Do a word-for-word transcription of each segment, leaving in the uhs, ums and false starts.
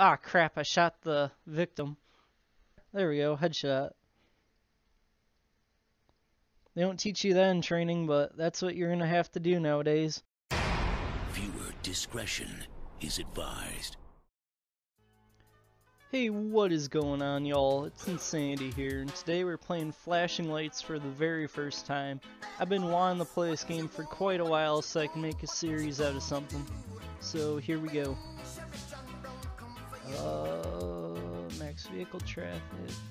Ah, crap, I shot the victim. There we go, headshot. They don't teach you that in training, but that's what you're going to have to do nowadays. Viewer discretion is advised. Hey, what is going on, y'all? It's Insanity here, and today we're playing Flashing Lights for the very first time. I've been wanting to play this game for quite a while so I can make a series out of something. So, here we go. Uh, max vehicle traffic,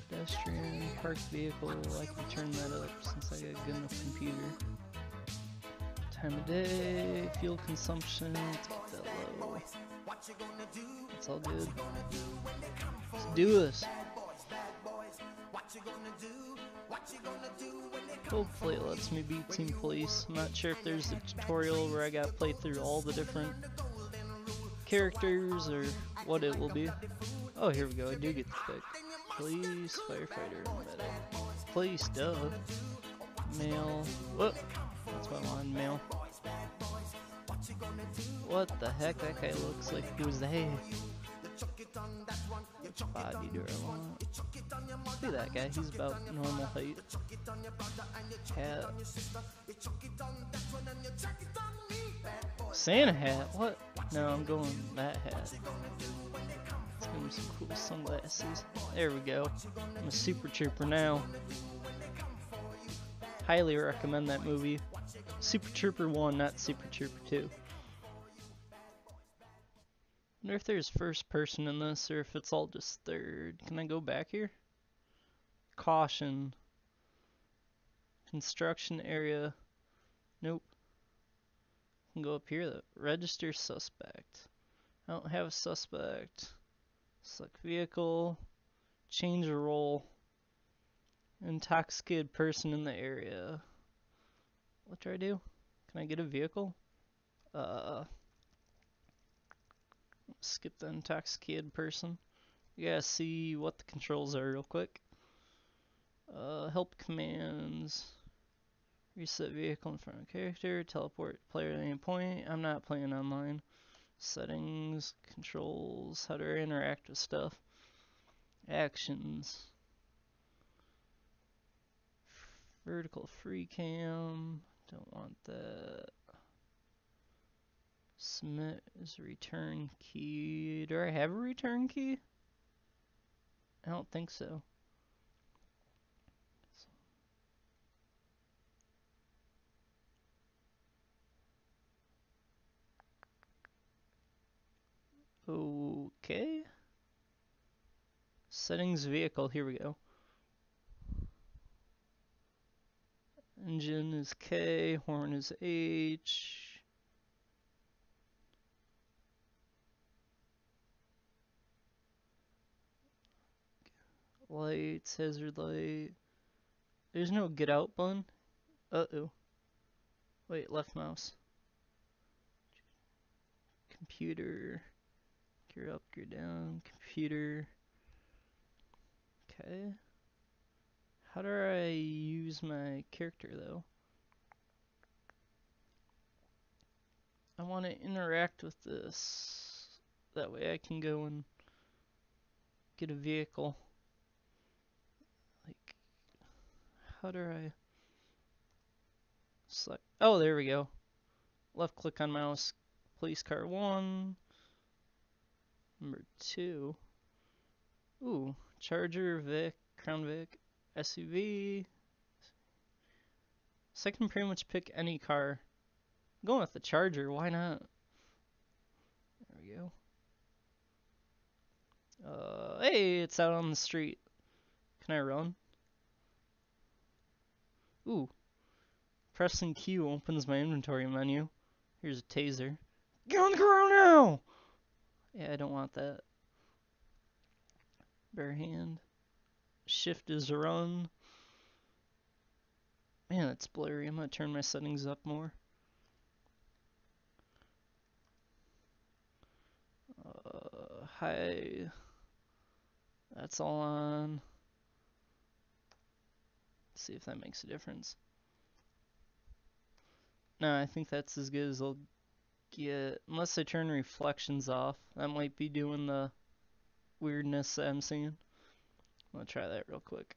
pedestrian, parked vehicle. I can turn that up since I got a good enough computer. Time of day, fuel consumption, let's get that low. It's all good. Let's do this. Hopefully it lets me beat Team Police. I'm not sure if there's a tutorial where I gotta play through all the different characters or what it will be. Oh, here we go, I do get the pick. Police, firefighter, medic. Police, duh. Male. Whoop! That's my line, male. What the heck? That guy looks like he was the hay. Body do I want? Look at that guy, he's about normal height. Hat. Santa hat? What? No, I'm going with that hat. Let's give him some cool sunglasses. There we go. I'm a Super Trooper now. Highly recommend that movie. Super Trooper one, not Super Trooper two. I wonder if there's first person in this, or if it's all just third. Can I go back here? Caution. Construction area. Nope. I can go up here though. Register suspect. I don't have a suspect. Select vehicle. Change role. Intoxicated person in the area. What do I do? Can I get a vehicle? Uh... Skip the intoxicated person. You gotta see what the controls are real quick. Uh, help commands. Reset vehicle in front of character. Teleport player at any point. I'm not playing online. Settings. Controls. How do I interact with stuff. Actions. Vertical free cam. Don't want that. Submit is return key. Do I have a return key? I don't think so. Okay. Settings vehicle, here we go. Engine is K, horn is H. Lights, hazard light. There's no get out button. Uh-oh. Wait, left mouse. Computer. Gear up, gear down. Computer. Okay. How do I use my character, though? I want to interact with this. That way I can go and get a vehicle. How do I select? Oh, there we go. Left click on mouse. Police car one. Number two. Ooh, Charger, Vic, Crown Vic, S U V. So I can pretty much pick any car. I'm going with the Charger. Why not? There we go. Uh, hey, it's out on the street. Can I run? Ooh, pressing Q opens my inventory menu. Here's a taser. Get on the ground now! Yeah, I don't want that. Bare hand. Shift is run. Man, that's blurry. I'm gonna turn my settings up more. Uh, hi. That's all on. See if that makes a difference. No, I think that's as good as I'll get. Unless I turn reflections off. That might be doing the weirdness that I'm seeing. I'm gonna try that real quick.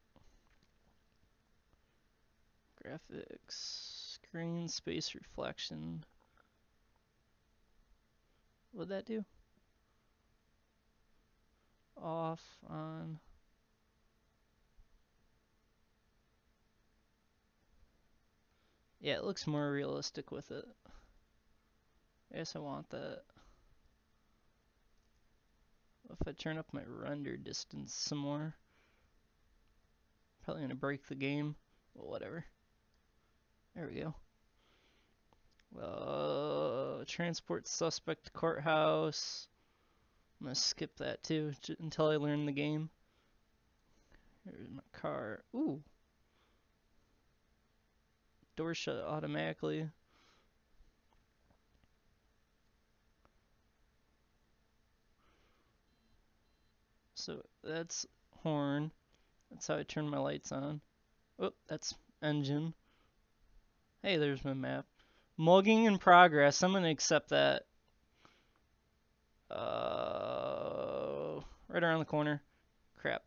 Graphics, screen, space, reflection. What'd that do? Off, on. Yeah, it looks more realistic with it. I guess I want that. If I turn up my render distance some more, probably gonna break the game, but whatever. There we go. Uh, transport suspect to courthouse. I'm gonna skip that too until I learn the game. Here's my car. Ooh. Door shut automatically. So that's horn. That's how I turn my lights on. Oh, that's engine. Hey, there's my map. Mugging in progress. I'm going to accept that. Uh, right around the corner. Crap.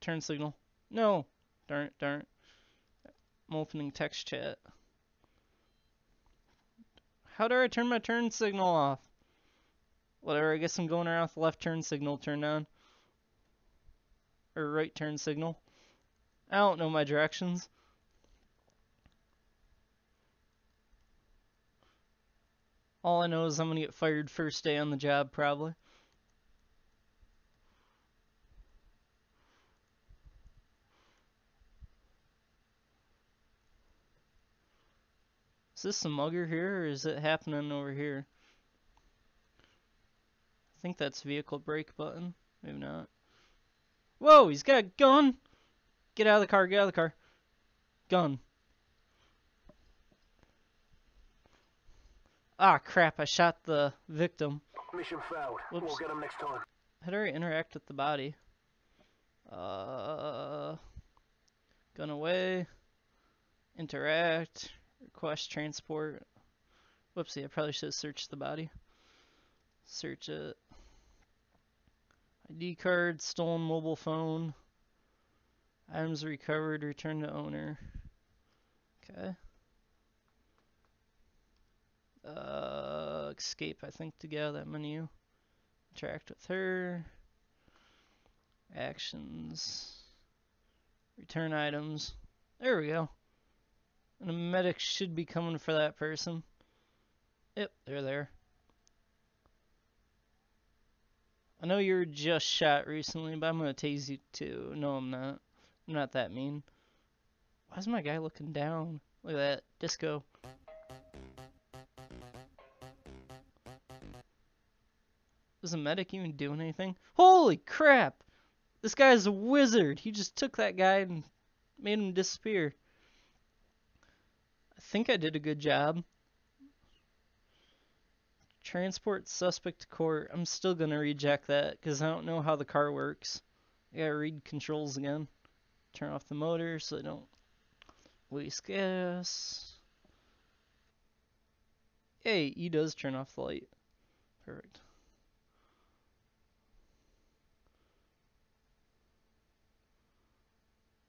Turn signal. No. Darn it, darn it. I'm opening text chat. How do I turn my turn signal off? Whatever, I guess I'm going around with the left turn signal turned on. Or right turn signal. I don't know my directions. All I know is I'm gonna get fired first day on the job, probably. Is this a mugger here, or is it happening over here? I think that's vehicle brake button. Maybe not. Whoa, he's got a gun! Get out of the car, get out of the car. Gun. Ah, crap, I shot the victim. Mission failed. Whoops. We'll get him next time. How do I interact with the body? Uh, gun away. Interact. Request transport. Whoopsie, I probably should have searched the body. Search it. I D card, stolen mobile phone. Items recovered, return to owner. Okay. Uh, escape, I think, to get out of that menu. Interact with her. Actions. Return items. There we go. And a medic should be coming for that person. Yep, they're there. I know you were just shot recently, but I'm going to tase you too. No, I'm not. I'm not that mean. Why's my guy looking down? Look at that. Disco. Does a medic even doing anything? Holy crap! This guy's a wizard. He just took that guy and made him disappear. I think I did a good job. Transport suspect to court. I'm still gonna reject that because I don't know how the car works. I gotta read controls again. Turn off the motor so they don't waste gas. Hey, he does turn off the light. Perfect.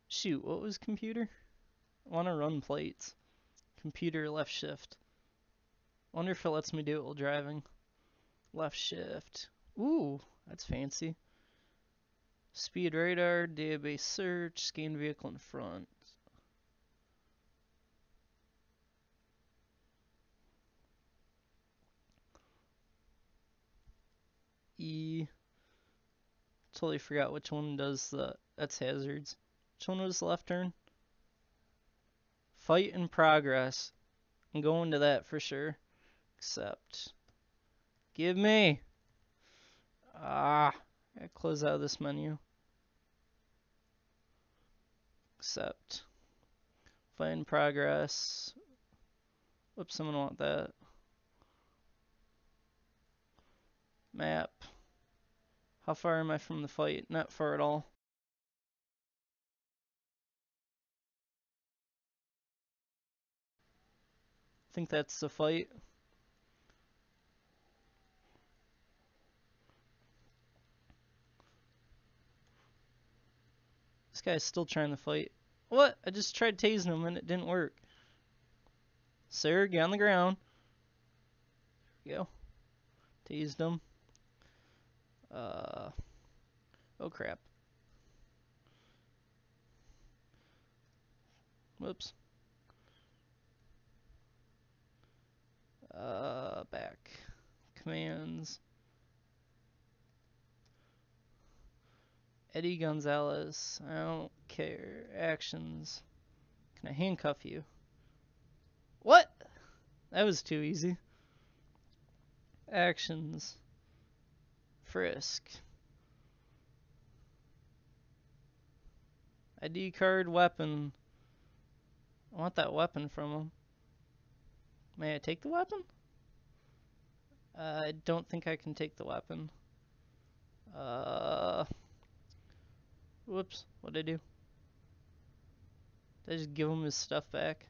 Shoot, what was computer? I want to run plates. Computer left shift. Wonder if it lets me do it while driving. Left shift. Ooh, that's fancy. Speed radar, database search, scan vehicle in front. E. Totally forgot which one does the. That's hazards. Which one was the left turn? Fight in progress. I'm going to that for sure. Except, give me. Ah, I gotta close out of this menu. Except, fight in progress. Whoops, someone want that. Map. How far am I from the fight? Not far at all. I think that's the fight. This guy's still trying to fight. What? I just tried tasing him and it didn't work. Sir, get on the ground. There we go. Tased him. Uh, oh crap. Whoops. Uh, back. Commands. Eddie Gonzalez. I don't care. Actions. Can I handcuff you? What? That was too easy. Actions. Frisk. I D card, weapon. I want that weapon from him. May I take the weapon? Uh, I don't think I can take the weapon. Uh... Whoops, what'd I do? Did I just give him his stuff back?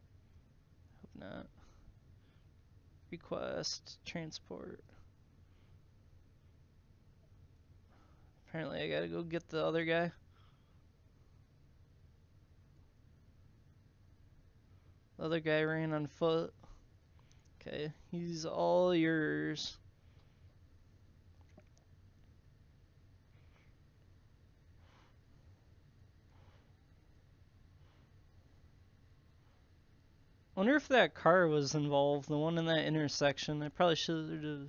Hope not. Request, transport. Apparently I gotta go get the other guy. The other guy ran on foot. Okay, he's all yours. I wonder if that car was involved, the one in that intersection. I probably should have...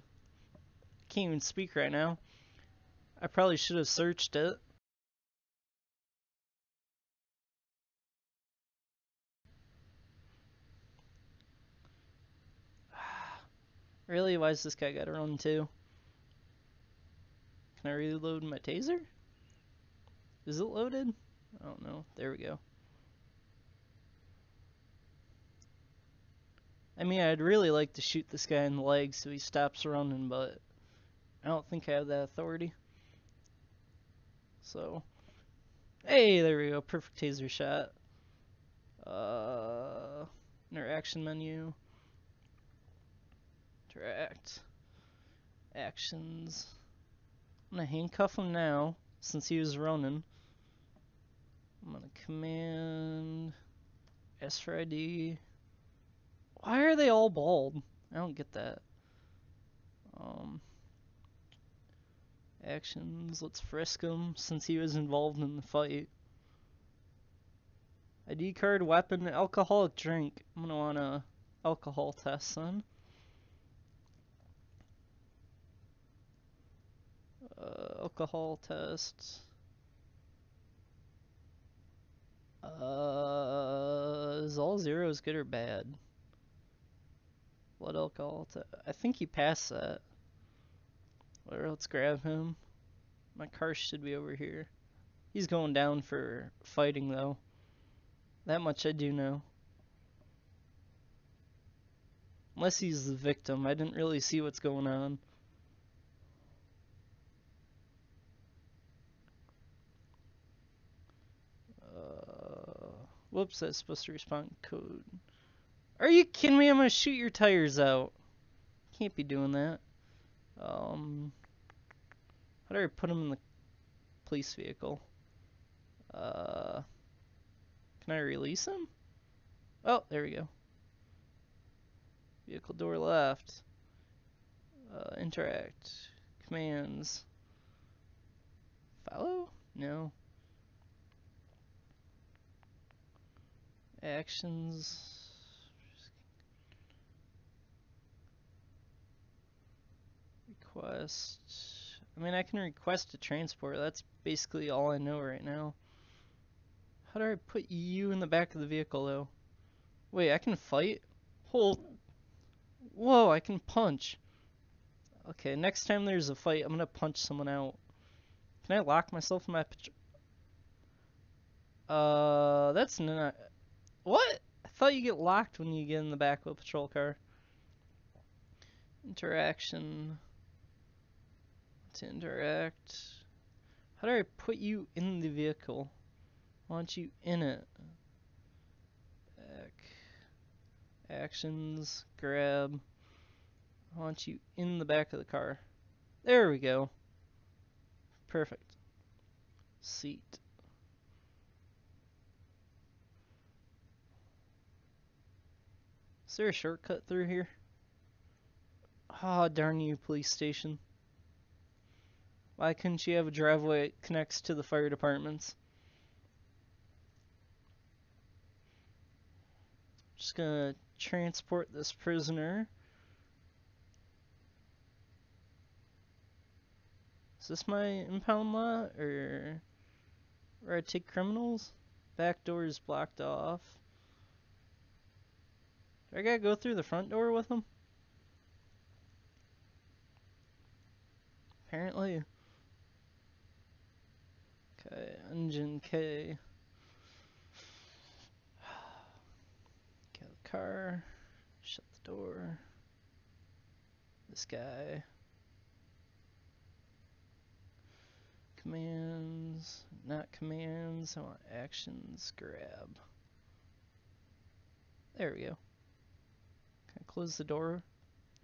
I can't even speak right now. I probably should have searched it. Really? Why's this guy gotta run too? Can I reload my taser? Is it loaded? I don't know. There we go. I mean, I'd really like to shoot this guy in the leg so he stops running, but I don't think I have that authority. So, hey, there we go, perfect taser shot. Uh, interaction menu. Interact. Actions. I'm gonna handcuff him now, since he was running. I'm gonna command, ask for I D. Why are they all bald? I don't get that. Um, actions, let's frisk him since he was involved in the fight. I D card, weapon, alcoholic drink. I'm gonna want a alcohol test, son. Uh, alcohol test. Uh, is all zeros good or bad? Blood alcohol to, I think he passed that. Whatever, let's grab him. My car should be over here. He's going down for fighting though. That much I do know. Unless he's the victim. I didn't really see what's going on. Uh, whoops, that's supposed to respond code. Are you kidding me? I'm gonna shoot your tires out. Can't be doing that. Um, how do I put him in the police vehicle? Uh, can I release him? Oh, there we go. Vehicle door left. Uh, interact. Commands. Follow? No. Actions. Request. I mean, I can request a transport. That's basically all I know right now. How do I put you in the back of the vehicle, though? Wait, I can fight? Hold. Whoa, I can punch. Okay, next time there's a fight, I'm gonna punch someone out. Can I lock myself in my patro- Uh, that's not... What? I thought you get locked when you get in the back of a patrol car. Interaction... to interact. How do I put you in the vehicle? I want you in it. Back. Actions. Grab. I want you in the back of the car. There we go. Perfect. Seat. there a shortcut through here? Ah, oh, darn you, police station. Why couldn't you have a driveway that connects to the fire departments? Just gonna transport this prisoner. Is this my impound lot, or where I take criminals? Back door is blocked off. Do I gotta go through the front door with them? Apparently. Okay, engine K. Get out of the car. Shut the door. This guy. Commands, not commands, I want actions, grab. There we go. Can I close the door?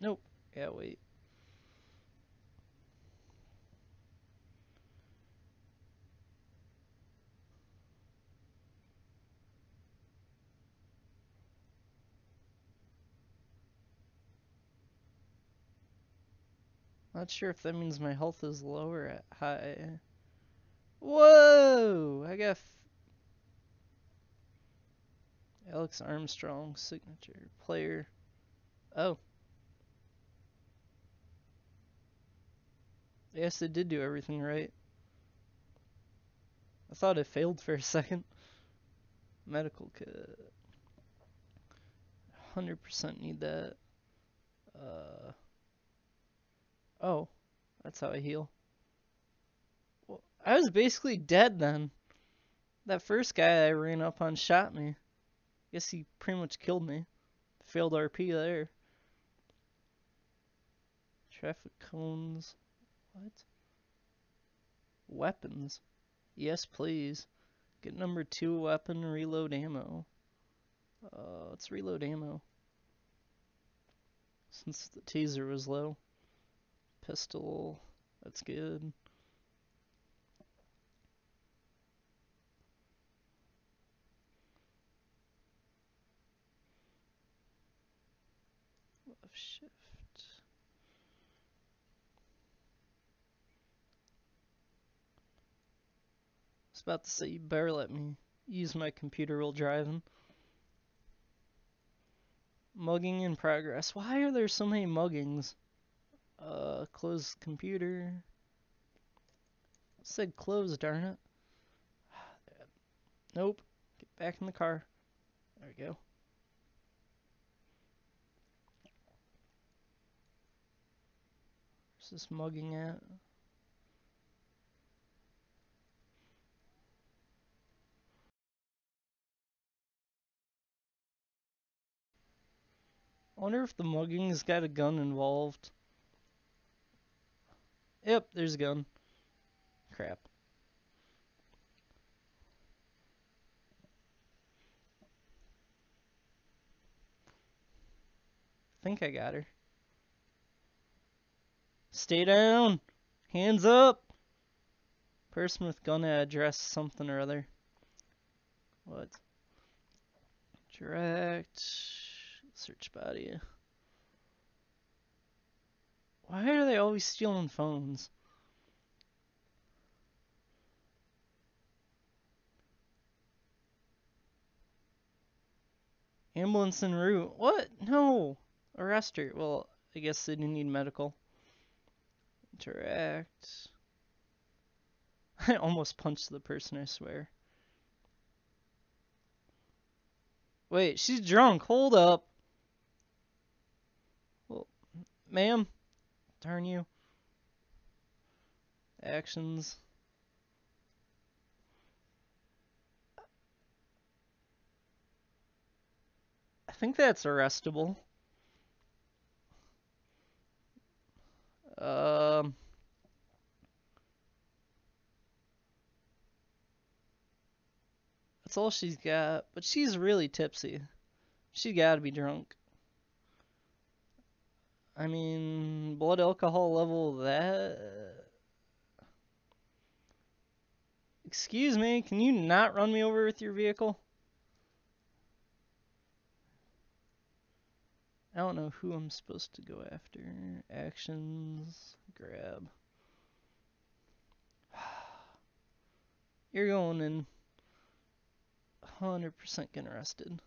Nope. Yeah, wait. Not sure if that means my health is low or high. Whoa! I got f Alex Armstrong signature player. Oh. Yes, it did do everything right. I thought it failed for a second. Medical kit. one hundred percent need that. Uh. Oh. That's how I heal. I was basically dead then. That first guy I ran up on shot me. Guess he pretty much killed me. Failed R P there. Traffic cones. What? Weapons. Yes, please. Get number two weapon, reload ammo. Uh, let's reload ammo. Since the taser was low. Pistol. That's good. Shift. I was about to say, you better let me use my computer while driving. Mugging in progress. Why are there so many muggings? Uh, close computer. I said close, darn it. Nope. Get back in the car. There we go. This mugging at I wonder if the mugging's got a gun involved. Yep, there's a gun. Crap. I think I got her. Stay down! Hands up! Person with gun to address something or other. What? Direct. Search body. Why are they always stealing phones? Ambulance en route. What? No! Arrest her. Well, I guess they didn't need medical. Interact. I almost punched the person, I swear. Wait, she's drunk. Hold up. Well, ma'am. Darn you. Actions. I think that's arrestable. Um, that's all she's got, but she's really tipsy. She gotta be drunk. I mean, blood alcohol level that. Excuse me, can you not run me over with your vehicle? I don't know who I'm supposed to go after. Actions, grab. You're going in one hundred percent getting arrested.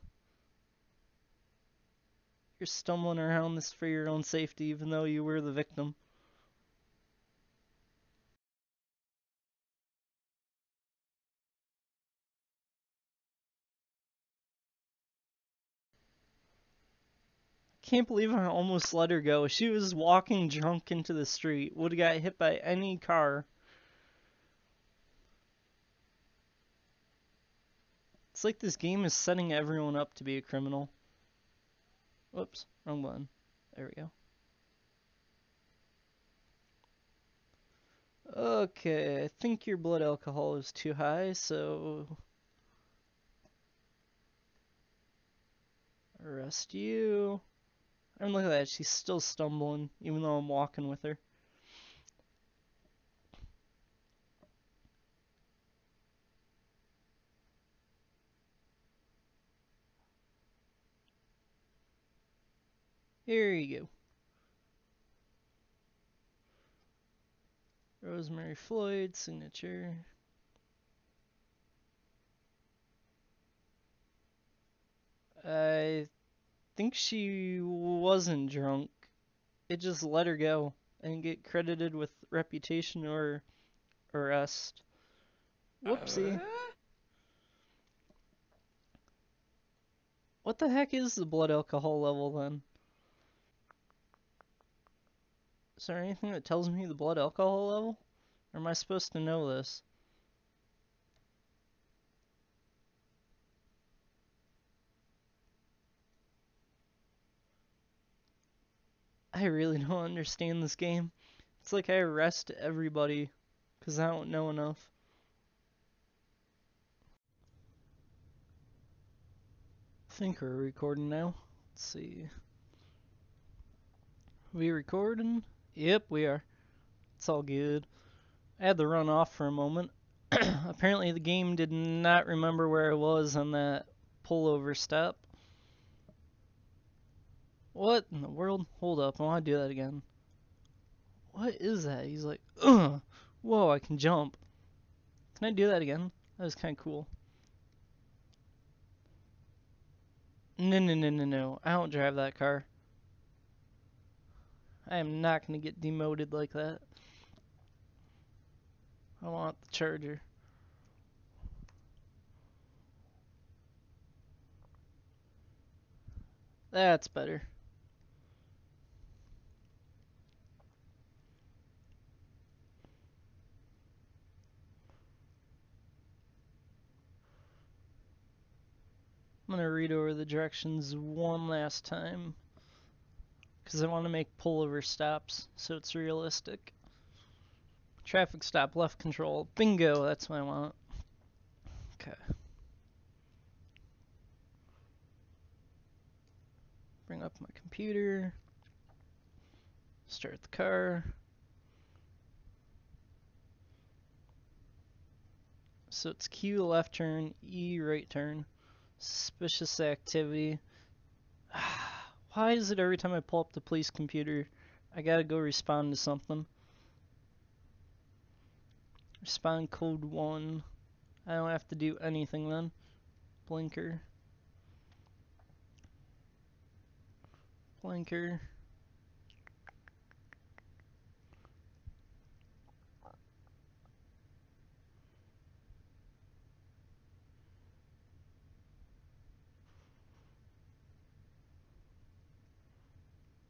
You're stumbling around this for your own safety, even though you were the victim. Can't believe I almost let her go. She was walking drunk into the street. Would have got hit by any car. It's like this game is setting everyone up to be a criminal. Whoops, wrong button. There we go. Okay, I think your blood alcohol is too high, so... arrest you. I mean, look at that, she's still stumbling, even though I'm walking with her. Here you go. Rosemary Floyd, signature. I think she wasn't drunk. It just let her go and get credited with reputation or arrest. Whoopsie. Uh... What the heck is the blood alcohol level then? Is there anything that tells me the blood alcohol level? Or am I supposed to know this? I really don't understand this game. It's like I arrest everybody because I don't know enough. I think we're recording now. Let's see. We recording? Yep, we are. It's all good. I had to run off for a moment. Apparently the game did not remember where I was on that pullover stop. What in the world? Hold up, I want to do that again. What is that? He's like, ugh, whoa, I can jump. Can I do that again? That was kind of cool. No, no, no, no, no. I don't drive that car. I am not going to get demoted like that. I want the Charger. That's better. I'm going to read over the directions one last time, because I want to make pullover stops so it's realistic. Traffic stop, left control. Bingo, that's what I want. Okay. Bring up my computer. Start the car. So it's Q left turn, E right turn. Suspicious activity. Why is it every time I pull up the police computer, I gotta go respond to something? Respond code one. I don't have to do anything then. Blinker. Blinker.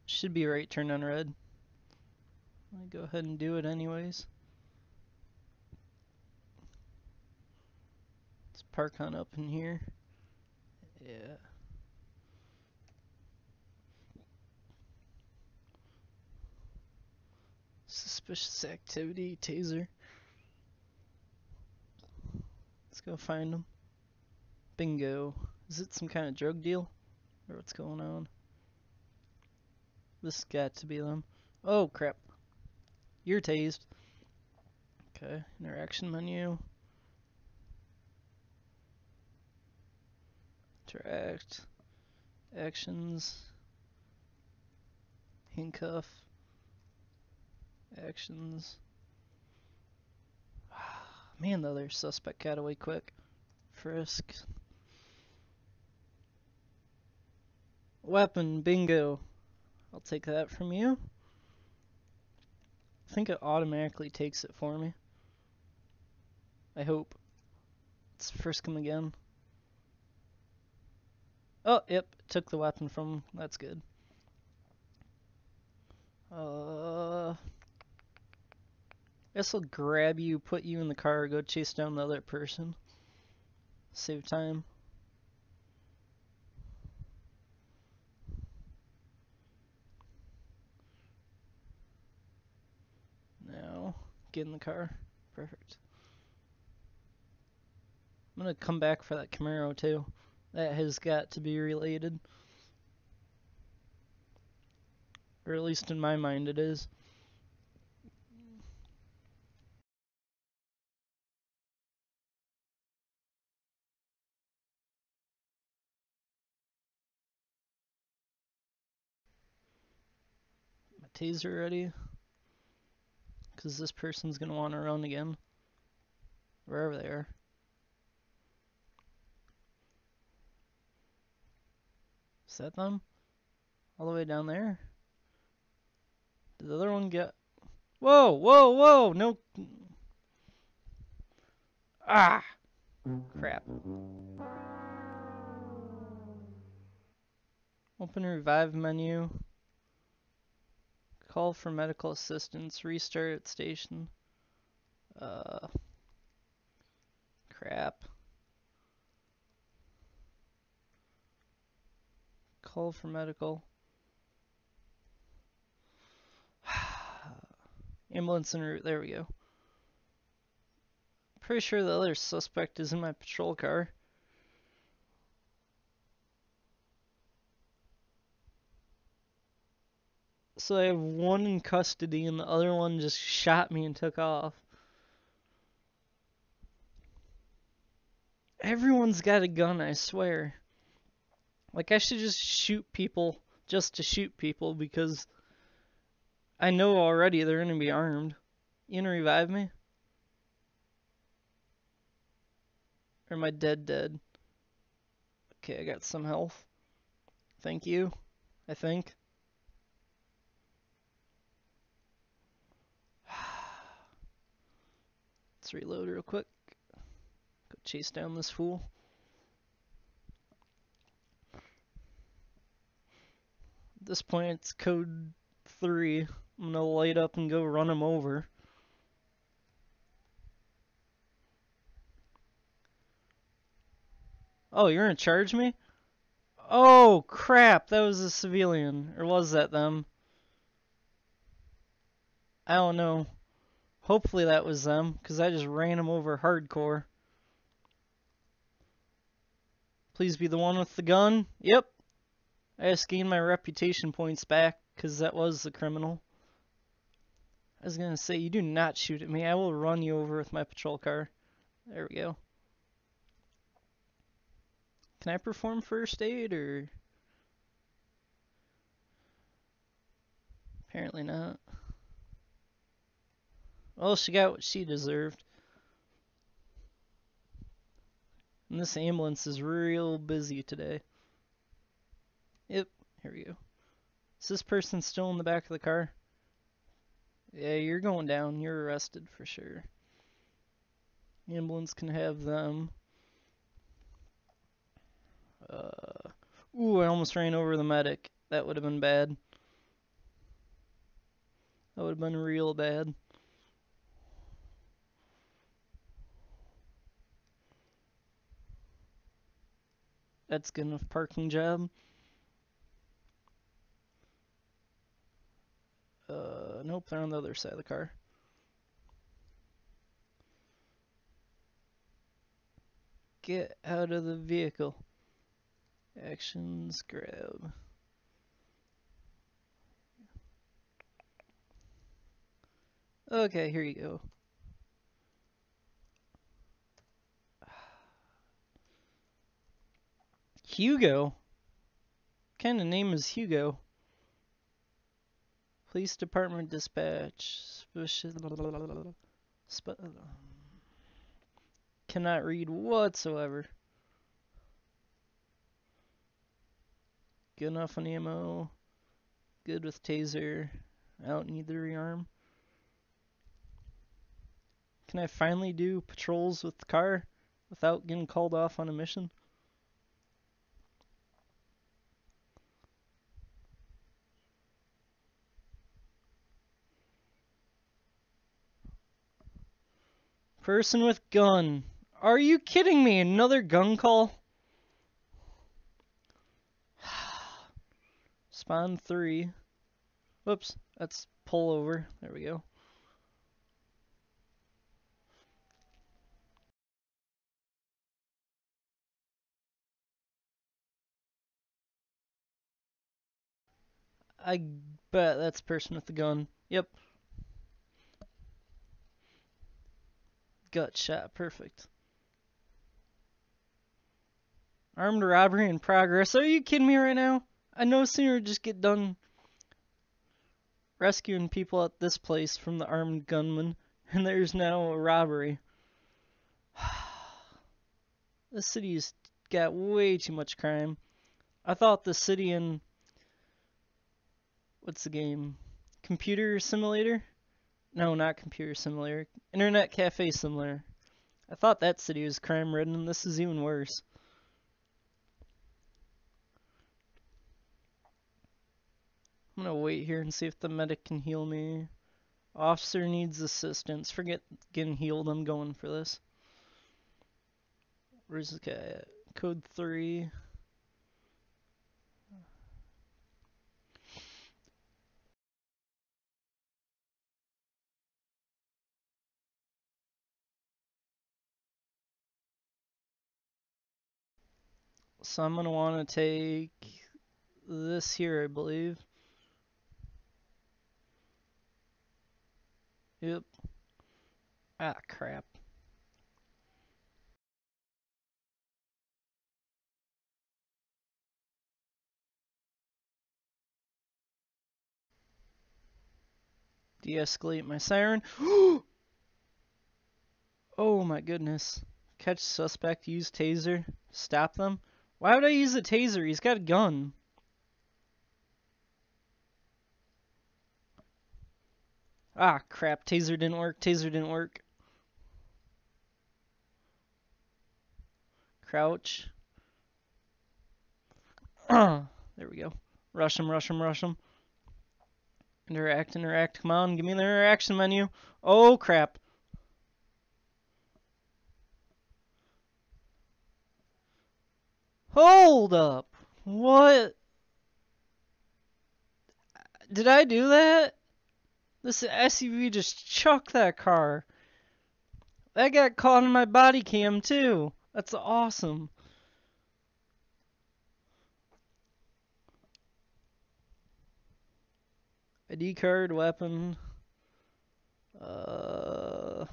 Should be right turn on red. I'll go ahead and do it anyways. Let's park on up in here. Yeah. Suspicious activity, taser. Let's go find him. Bingo. Is it some kind of drug deal? Or what's going on? This has got to be them. Oh, crap. You're tased. Okay, interaction menu. Interact. Actions. handcuff, actions. Man, the other suspect got away quick. Frisk. Weapon, bingo. I'll take that from you. I think it automatically takes it for me. I hope. Let's frisk him again. Oh, yep, took the weapon from him. That's good. Uh, I guess I'll grab you, put you in the car, go chase down the other person. Save time. Now, get in the car. Perfect. I'm gonna come back for that Camaro too. That has got to be related. Or at least in my mind it is. My taser ready. Because this person's going to want to run again. Wherever they are. Set them all the way down there. Did the other one get? Whoa, whoa, whoa! No. Ah, crap. Open revive menu. Call for medical assistance. Restart at station. Uh. Crap. Call for medical. Ambulance en route. There we go. Pretty sure the other suspect is in my patrol car. So I have one in custody and the other one just shot me and took off. Everyone's got a gun, I swear. Like, I should just shoot people just to shoot people because I know already they're going to be armed. You gonna revive me? Or am I dead dead? Okay, I got some health. Thank you, I think. Let's reload real quick. Go chase down this fool. At this point, it's code three. I'm gonna light up and go run him over. Oh, you're gonna charge me? Oh, crap! That was a civilian. Or was that them? I don't know. Hopefully that was them, because I just ran him over hardcore. Please be the one with the gun. Yep. I just gained my reputation points back because that was the criminal. I was going to say, you do not shoot at me. I will run you over with my patrol car. There we go. Can I perform first aid or? Apparently not. Well, she got what she deserved. And this ambulance is real busy today. Yep, here we go. Is this person still in the back of the car? Yeah, you're going down. You're arrested for sure. The ambulance can have them. Uh, ooh, I almost ran over the medic. That would have been bad. That would have been real bad. That's good enough parking job. Uh, nope, they're on the other side of the car. Get out of the vehicle. Actions, grab. Okay, here you go. Hugo? What kind of name is Hugo? Police Department dispatch. Sp- Cannot read whatsoever. Good enough on ammo. Good with taser. I don't need the rearm. Can I finally do patrols with the car without getting called off on a mission? Person with gun. Are you kidding me? Another gun call? Spawn three. Whoops. Let's pull over. There we go. I bet that's person with the gun. Yep. Gut shot, perfect. Armed robbery in progress. Are you kidding me right now? I no sooner just get done rescuing people at this place from the armed gunman, and there's now a robbery. This city's got way too much crime. I thought the city in what's the game? Computer Simulator? No, not Computer Simulator. Internet Cafe Simulator. I thought that city was crime-ridden, and this is even worse. I'm gonna wait here and see if the medic can heal me. Officer needs assistance. Forget getting healed, I'm going for this. Where's this guy at? Code three. So I'm going to want to take this here, I believe. Yep. Ah, crap. De-escalate my siren. Oh my goodness. Catch suspect, use taser, stop them. Why would I use a taser? He's got a gun. Ah, crap. Taser didn't work. Taser didn't work. Crouch. There we go. Rush him, rush him, rush him. Interact, interact. Come on, give me the interaction menu. Oh, crap. Hold up. What? Did I do that? This S U V just chucked that car. That got caught in my body cam too. That's awesome. I D card, weapon. Uh,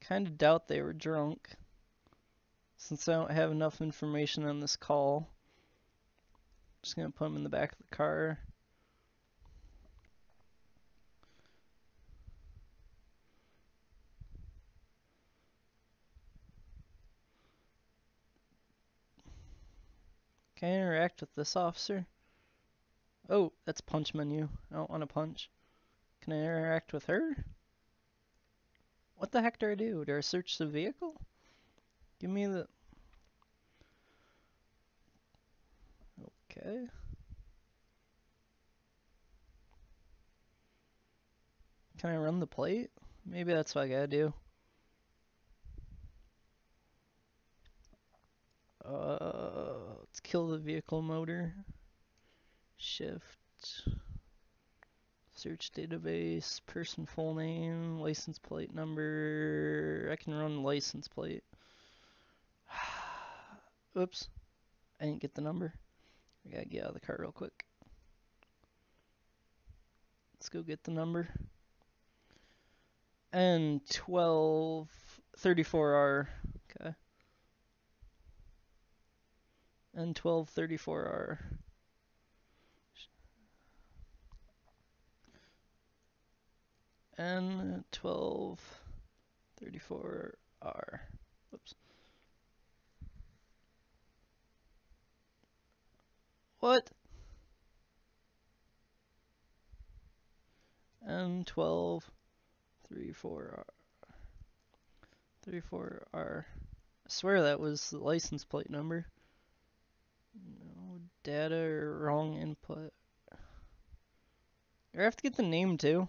kind of doubt they were drunk, since I don't have enough information on this call. I'm just going to put him in the back of the car. Can I interact with this officer? Oh, that's punch menu. I don't want to punch. Can I interact with her? What the heck do I do? Do I search the vehicle? Give me the... Okay. Can I run the plate? Maybe that's what I gotta do. Uh, let's kill the vehicle motor. Shift. Search database. Person full name. License plate number. I can run license plate. Oops. I didn't get the number. I gotta get out of the car real quick. Let's go get the number. And twelve thirty-four R. Okay. And twelve thirty-four R. N twelve thirty-four R. Whoops. What? N twelve thirty-four R. thirty-four R. I swear that was the license plate number. No data or wrong input. I have to get the name too.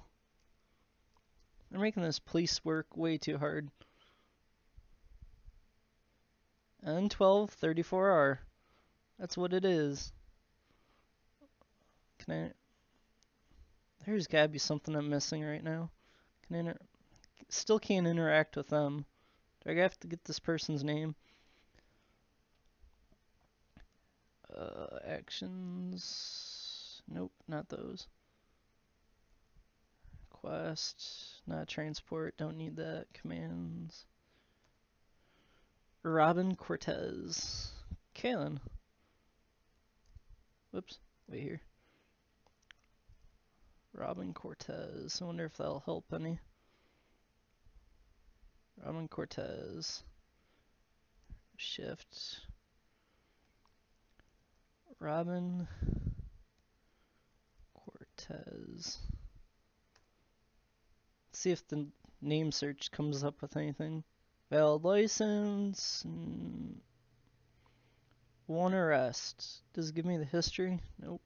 They're making this police work way too hard. N twelve thirty-four R. That's what it is. Can I... There's gotta be something I'm missing right now. Can I inter... Still can't interact with them. Do I have to get this person's name? Uh, actions... Nope, not those. Quest, not transport, don't need that. Commands. Robin Cortez. Kalen. Whoops, wait here. Robin Cortez. I wonder if that'll help any. Robin Cortez. Shift. Robin Cortez. See if the name search comes up with anything. Valid license. One arrest. Does it give me the history? Nope.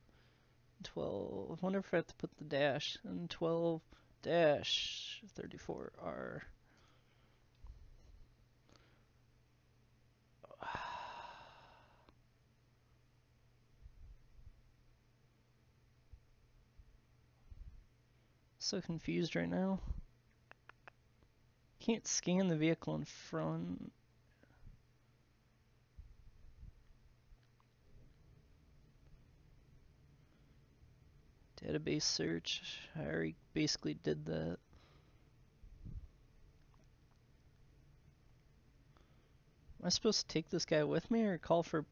twelve. I wonder if I have to put the dash in. Twelve dash thirty-four R. So confused right now. Can't scan the vehicle in front. Database search. I already basically did that. Am I supposed to take this guy with me or call for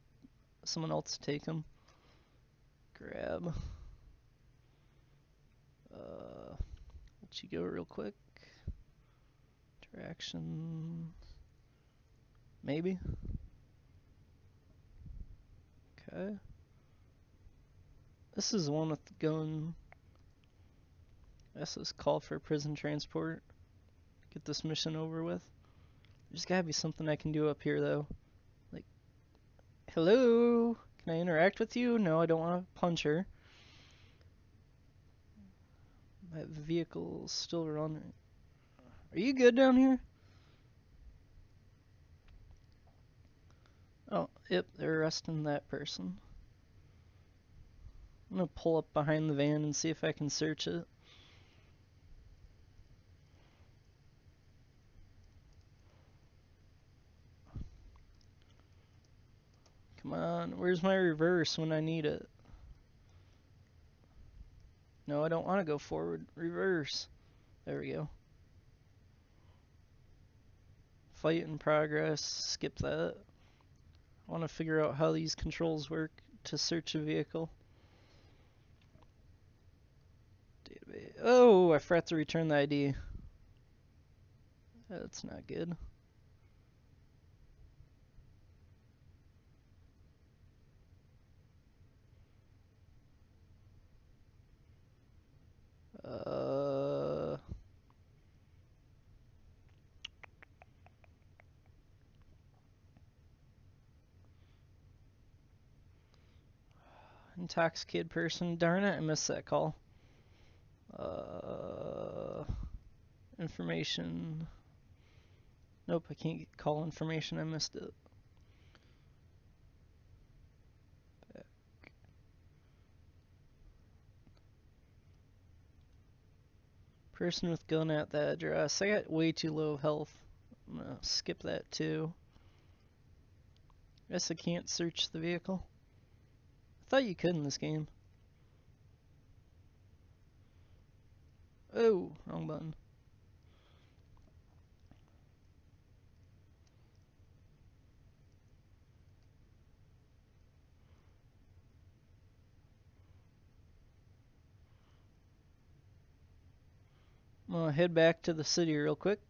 someone else to take him? Grab. Uh, let you go real quick. Interaction. Maybe. Okay. This is the one with the gun. This is call for prison transport. Get this mission over with. There's gotta be something I can do up here though. Like, hello? Can I interact with you? No, I don't want to punch her. That vehicle's still running. Are you good down here? Oh, yep, they're arresting that person. I'm gonna pull up behind the van and see if I can search it. Come on, where's my reverse when I need it? No, I don't want to go forward. Reverse. There we go. Fight in progress. Skip that. I want to figure out how these controls work to search a vehicle. Database. Oh, I forgot to return the I D. That's not good. Uh, intoxicated person. Darn it, I missed that call. Uh, information. Nope, I can't get call information. I missed it. Person with gun at that address. I got way too low of health. I'm gonna skip that too. Guess I can't search the vehicle. I thought you could in this game. Oh, wrong button. I'm gonna head back to the city real quick.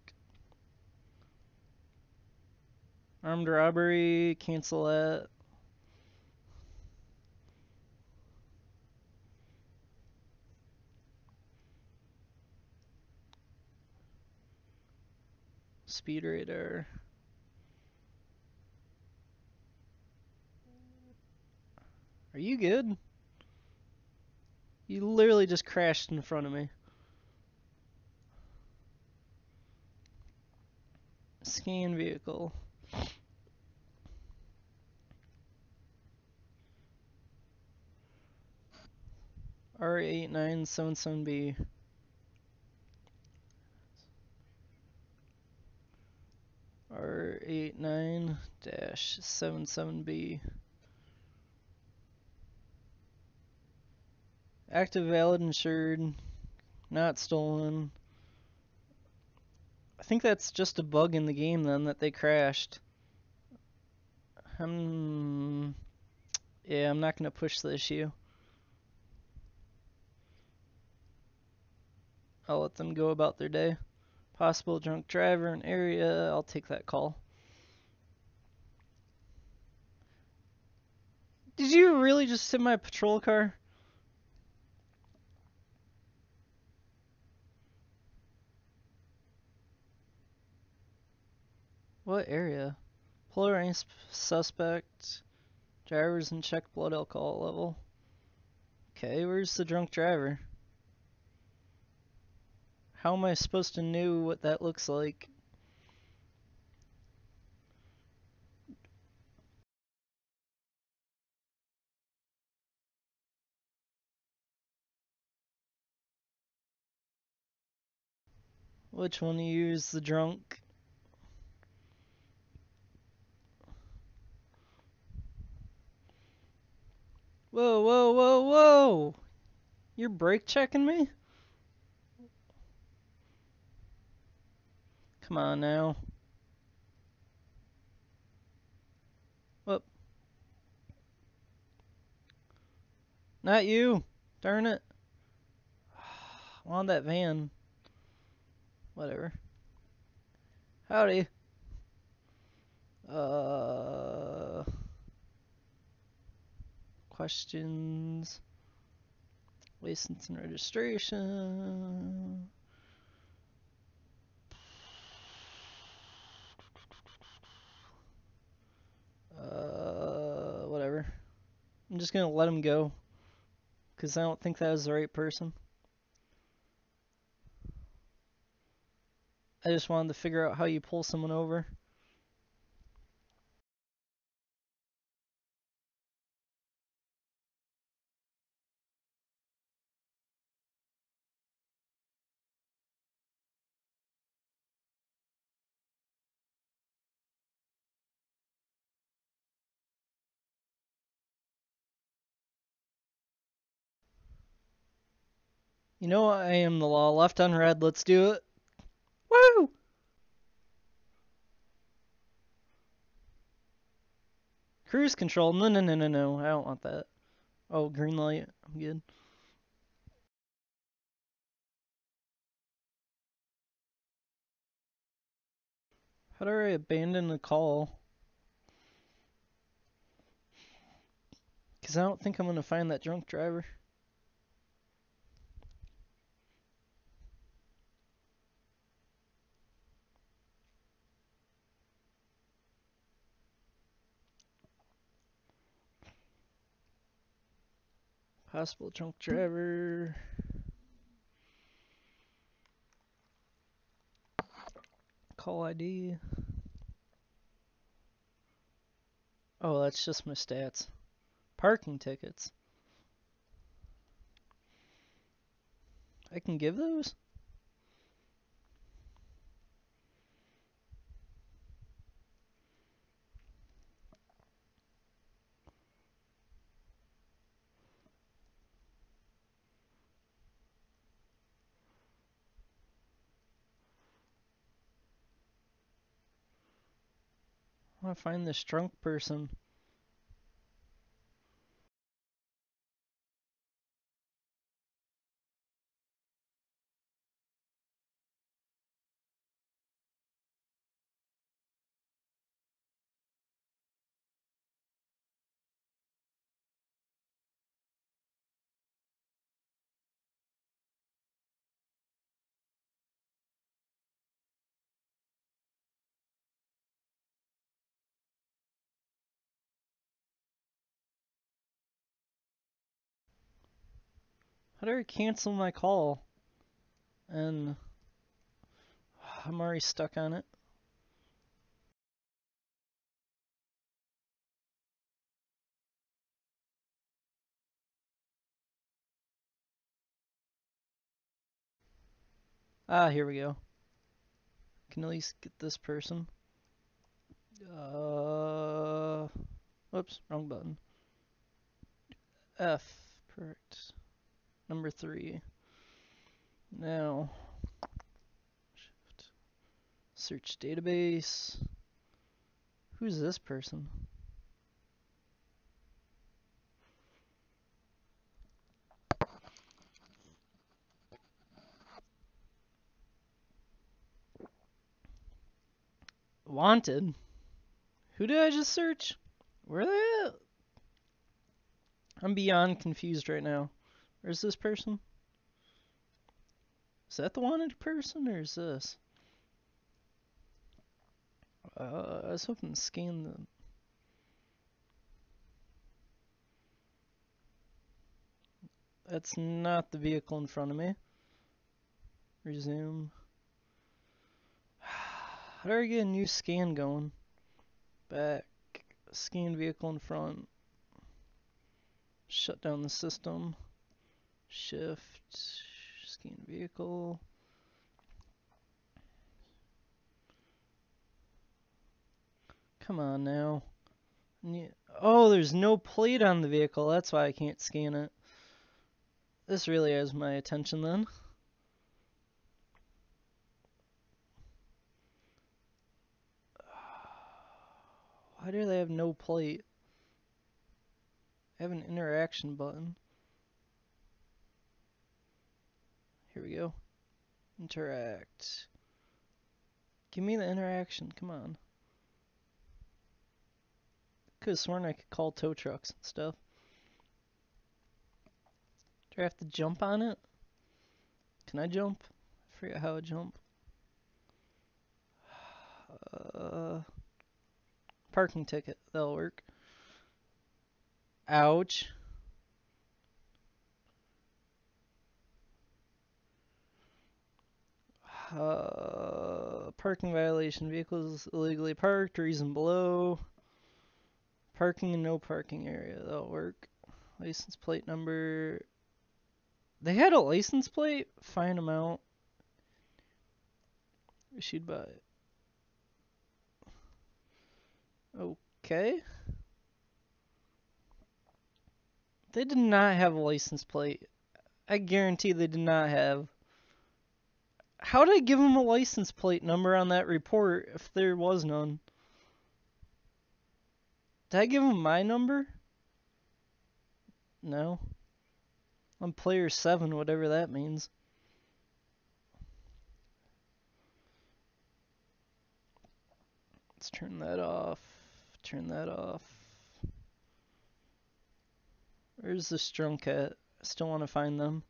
Armed robbery, cancel that. Speed radar. Are you good? You literally just crashed in front of me. Scan vehicle. R eight nine seven seven B. R eight nine dash seven seven B. Active, valid, insured, not stolen. I think that's just a bug in the game then that they crashed. Um, yeah, I'm not going to push the issue. I'll let them go about their day. Possible drunk driver in area, I'll take that call. Did you really just hit my patrol car? What area? Polarized suspect, drivers in check blood alcohol level. Okay, where's the drunk driver? How am I supposed to know what that looks like? Which one do you use the drunk? Whoa, whoa, whoa, whoa! You're brake checking me? Come on now. Whoop. Not you. Darn it. I'm on that van. Whatever. Howdy. Uh. Questions. License and registration. Uh, whatever. I'm just gonna let him go, because I don't think that was the right person. I just wanted to figure out how you pull someone over. You know, I am the law. Left on red. Let's do it. Woo! Cruise control. No, no, no, no, no. I don't want that. Oh, green light. I'm good. How do I abandon the call? Because I don't think I'm going to find that drunk driver. Possible drunk driver. Call I D. Oh, that's just my stats. Parking tickets. I can give those? I want to find this drunk person. How do I cancel my call? And I'm already stuck on it. Ah, here we go. Can at least get this person. Uh, whoops, wrong button. F, correct. Number three. Now, shift. Search database. Who's this person? Wanted? Who did I just search? Where are they at? I'm beyond confused right now. Where's this person? Is that the wanted person or is this? Uh, I was hoping to scan them. That's not the vehicle in front of me. Resume. How do I get a new scan going? Back, scan vehicle in front. Shut down the system. Shift, scan vehicle. Come on now. Oh, there's no plate on the vehicle. That's why I can't scan it. This really has my attention then. Why do they have no plate? I have an interaction button. Here we go. Interact. Give me the interaction, come on. Could have sworn I could call tow trucks and stuff. Do I have to jump on it? Can I jump? I forget how to jump. Uh... Parking ticket, that'll work. Ouch. Uh, parking violation. Vehicles illegally parked. Reason below. Parking in no parking area. That'll work. License plate number. They had a license plate? Fine amount. Issued by. Okay. They did not have a license plate. I guarantee they did not have. How did I give them a license plate number on that report if there was none? Did I give them my number? No. I'm player seven, whatever that means. Let's turn that off. Turn that off. Where's this drunk at? I still want to find them.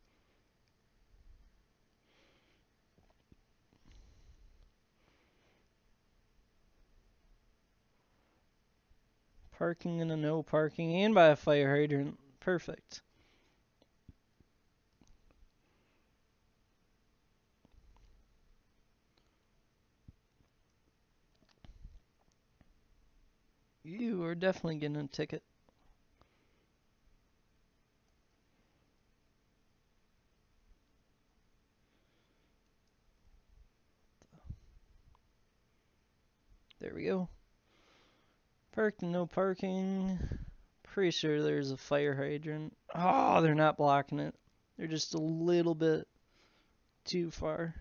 Parking in a no parking and by a fire hydrant. Perfect. You are definitely getting a ticket. There we go. Parked in no parking. Pretty sure there's a fire hydrant. Oh, they're not blocking it. They're just a little bit too far.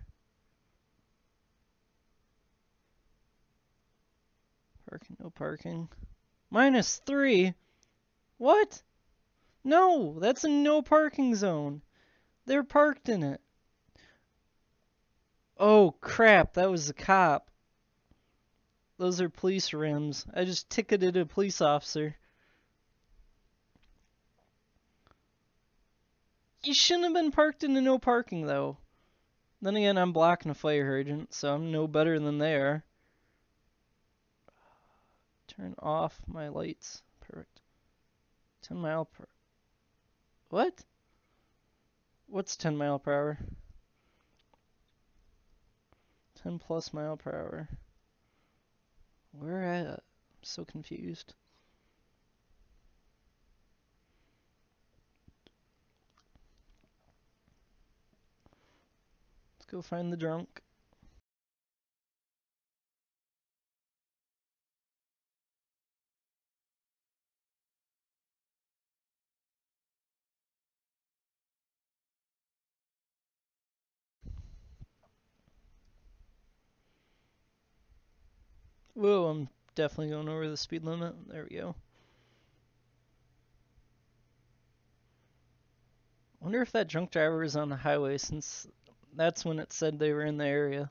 Parking, no parking. Minus three? What? No, that's a no parking zone. They're parked in it. Oh, crap, that was the cop. Those are police rims. I just ticketed a police officer. You shouldn't have been parked in a no parking, though. Then again, I'm blocking a fire hydrant, so I'm no better than they are. Turn off my lights. Perfect. ten mile per... What? What's ten mile per hour? ten plus mile per hour. Where at? I'm so confused. Let's go find the drunk. Whoa, I'm definitely going over the speed limit. There we go. I wonder if that drunk driver is on the highway, since that's when it said they were in the area.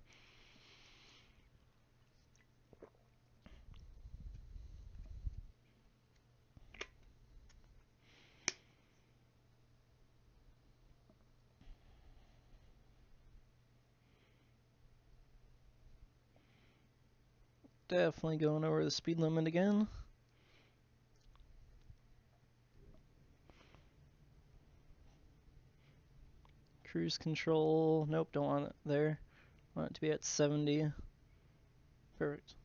Definitely going over the speed limit again. Cruise control. Nope, don't want it there. Want it to be at seventy. Perfect.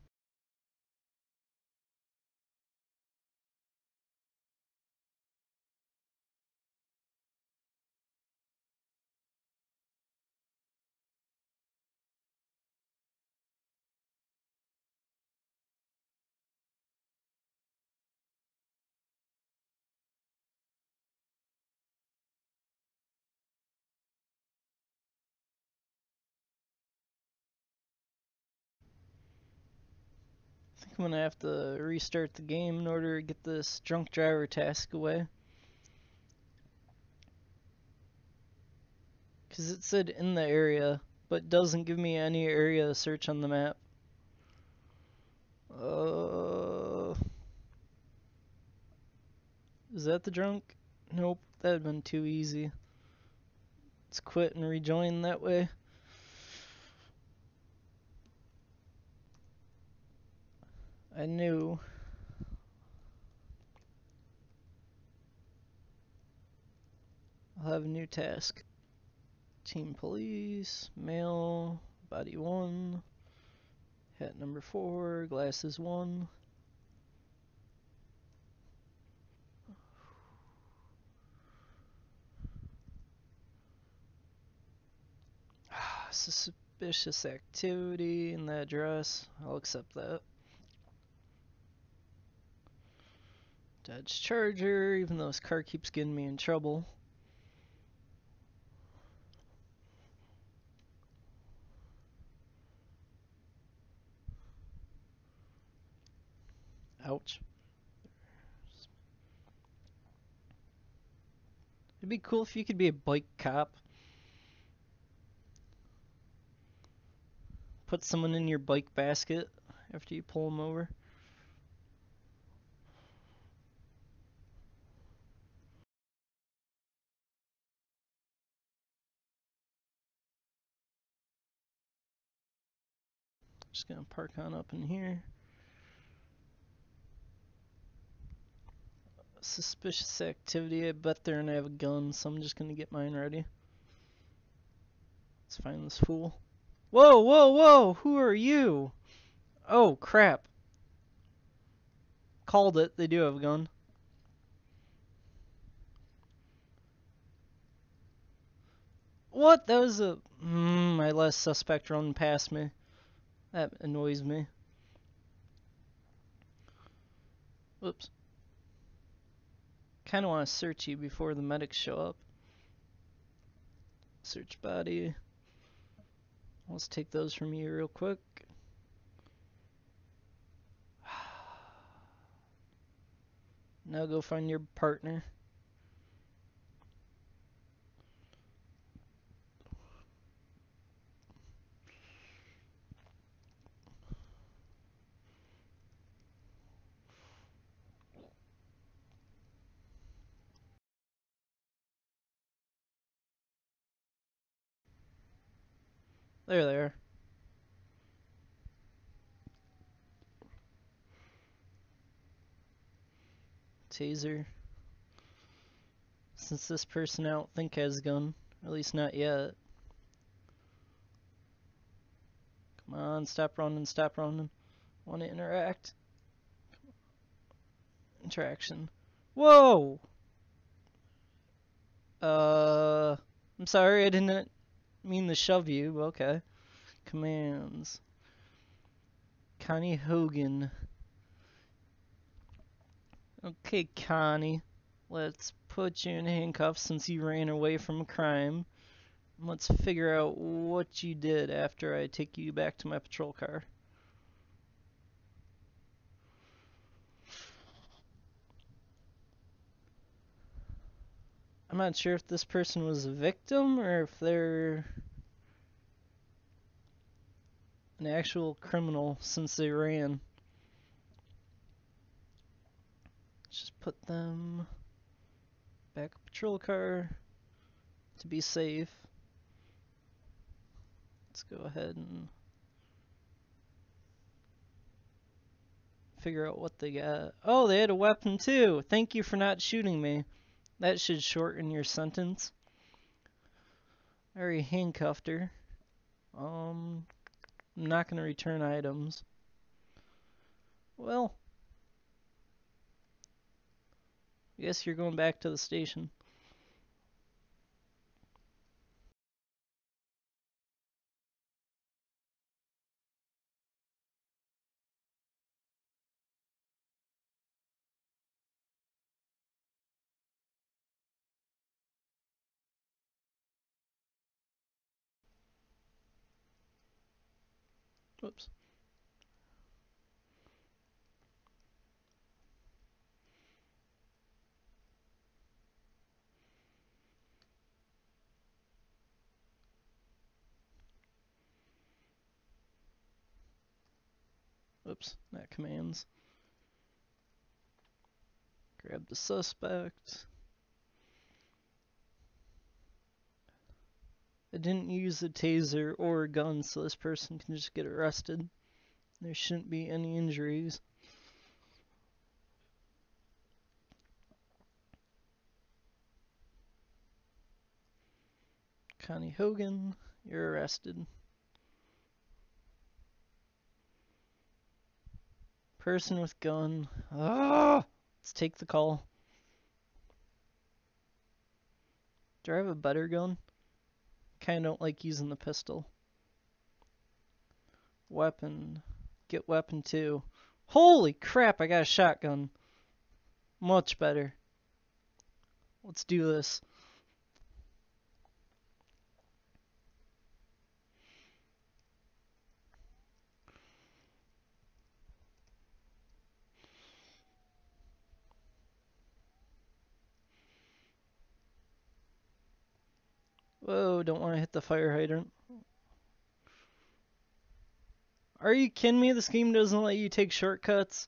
I'm gonna have to restart the game in order to get this drunk driver task away. Because it said in the area, but doesn't give me any area to search on the map. Uh, is that the drunk? Nope, that would have been too easy. Let's quit and rejoin that way. I knew. I'll have a new task. Team police, male, body one, hat number four, glasses one. Ah, suspicious activity in that dress. I'll accept that. Dodge Charger, even though this car keeps getting me in trouble. Ouch. It'd be cool if you could be a bike cop. Put someone in your bike basket after you pull them over. Just gonna park on up in here. Suspicious activity. I bet they're gonna have a gun, so I'm just gonna get mine ready. Let's find this fool. Whoa, whoa, whoa! Who are you? Oh, crap. Called it. They do have a gun. What? That was a... Mm, my last suspect running past me. That annoys me. Whoops. Kind of want to search you before the medics show up. Search body. Let's take those from you real quick. Now go find your partner. There they are. Taser. Since this person I don't think has a gun, At least not yet. Come on, stop running, stop running. I want to interact. Interaction. Whoa! Uh, I'm sorry, I didn't mean to shove you. Okay. Commands. Connie Hogan. Okay, Connie. Let's put you in handcuffs since you ran away from a crime. Let's figure out what you did after I take you back to my patrol car. I'm not sure if this person was a victim or if they're an actual criminal since they ran. Let's just put them back in the patrol car to be safe. Let's go ahead and figure out what they got. Oh, they had a weapon too! Thank you for not shooting me. That should shorten your sentence. I already handcuffed her. Um, I'm not going to return items. Well, I guess you're going back to the station. Whoops. Oops, not commands. Grab the suspect. I didn't use a taser or a gun, so this person can just get arrested. There shouldn't be any injuries. Connie Hogan, you're arrested. Person with gun. Ah! Let's take the call. Do I have a better gun? Kind of don't like using the pistol. Weapon. Get weapon two. Holy crap, I got a shotgun. Much better. Let's do this. Whoa, don't want to hit the fire hydrant. Are you kidding me? This game doesn't let you take shortcuts.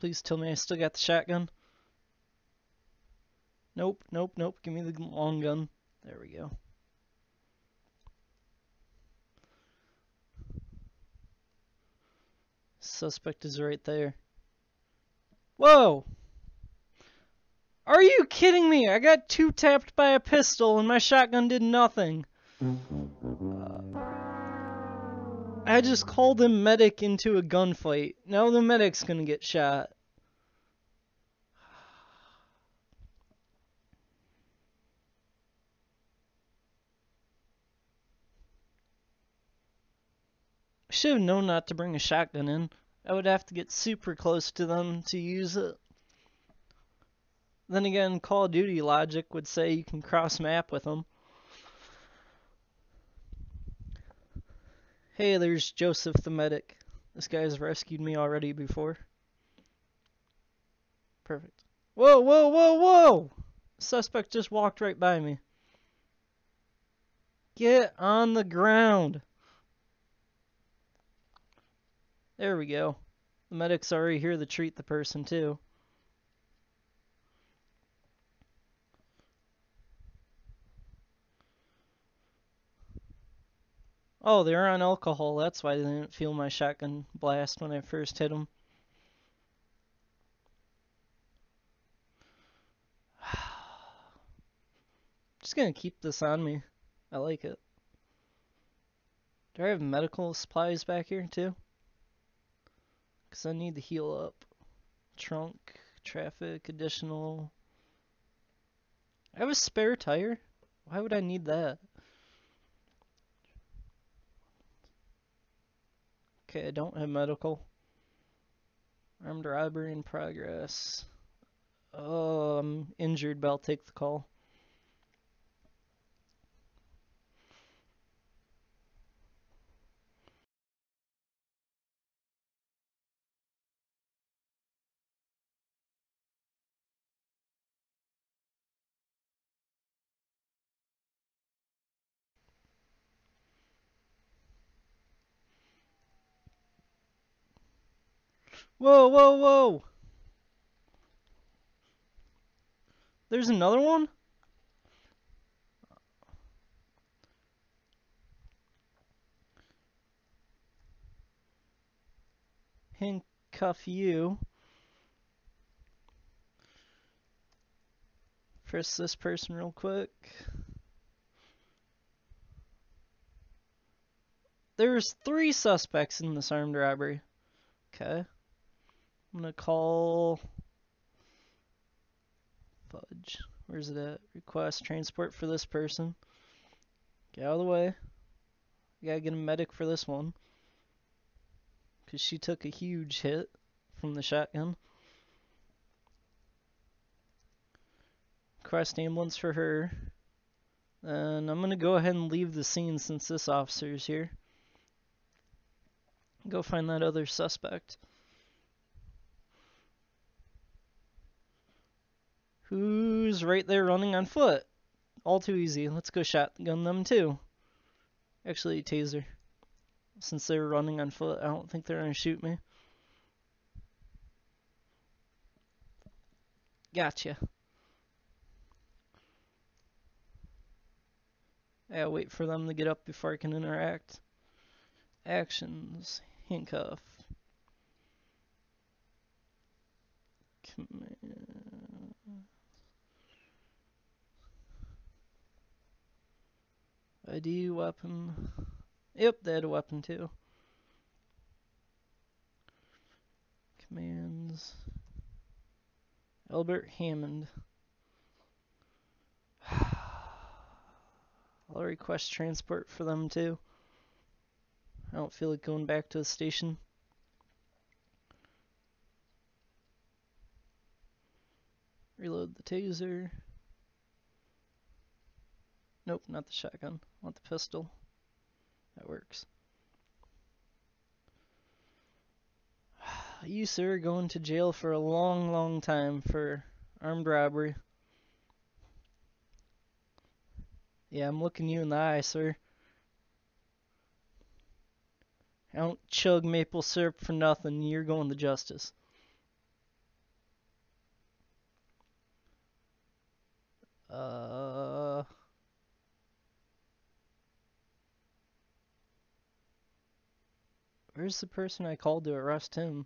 Please tell me I still got the shotgun. Nope, nope, nope. Give me the long gun. There we go. Suspect is right there. Whoa! Are you kidding me? I got two tapped by a pistol and my shotgun did nothing. Uh, I just called him medic into a gunfight. Now the medic's gonna get shot. I should have known not to bring a shotgun in. I would have to get super close to them to use it. Then again, Call of Duty logic would say you can cross map with them. Hey, there's Joseph the medic. This guy's rescued me already before. Perfect. Whoa, whoa, whoa, whoa! Suspect just walked right by me. Get on the ground! There we go. The medic's already here to treat the person too. Oh, they were on alcohol. That's why they didn't feel my shotgun blast when I first hit them. Just gonna keep this on me. I like it. Do I have medical supplies back here too? Because I need to heal up. Trunk, traffic, additional. I have a spare tire. Why would I need that? Okay, I don't have medical. Armed robbery in progress. Oh, I'm injured, but I'll take the call. Whoa, whoa, whoa! There's another one? Handcuff you. Frisk this person real quick. There's three suspects in this armed robbery. Okay. I'm gonna call Fudge. Where's it at? Request transport for this person. Get out of the way. I gotta get a medic for this one. Cause she took a huge hit from the shotgun. Request ambulance for her. And I'm gonna go ahead and leave the scene since this officer is here. Go find that other suspect. Who's right there running on foot? All too easy. Let's go shotgun them too. Actually, taser. Since they're running on foot, I don't think they're gonna shoot me. Gotcha. I'll wait for them to get up before I can interact. Actions. Handcuff. Command. I D, weapon. Yep, they had a weapon too. Commands. Albert Hammond. I'll request transport for them too. I don't feel like going back to the station. Reload the taser. Nope, not the shotgun. I want the pistol. That works. You, sir, are going to jail for a long, long time for armed robbery. Yeah, I'm looking you in the eye, sir. I don't chug maple syrup for nothing. You're going to justice. Uh... Where's the person I called to arrest him?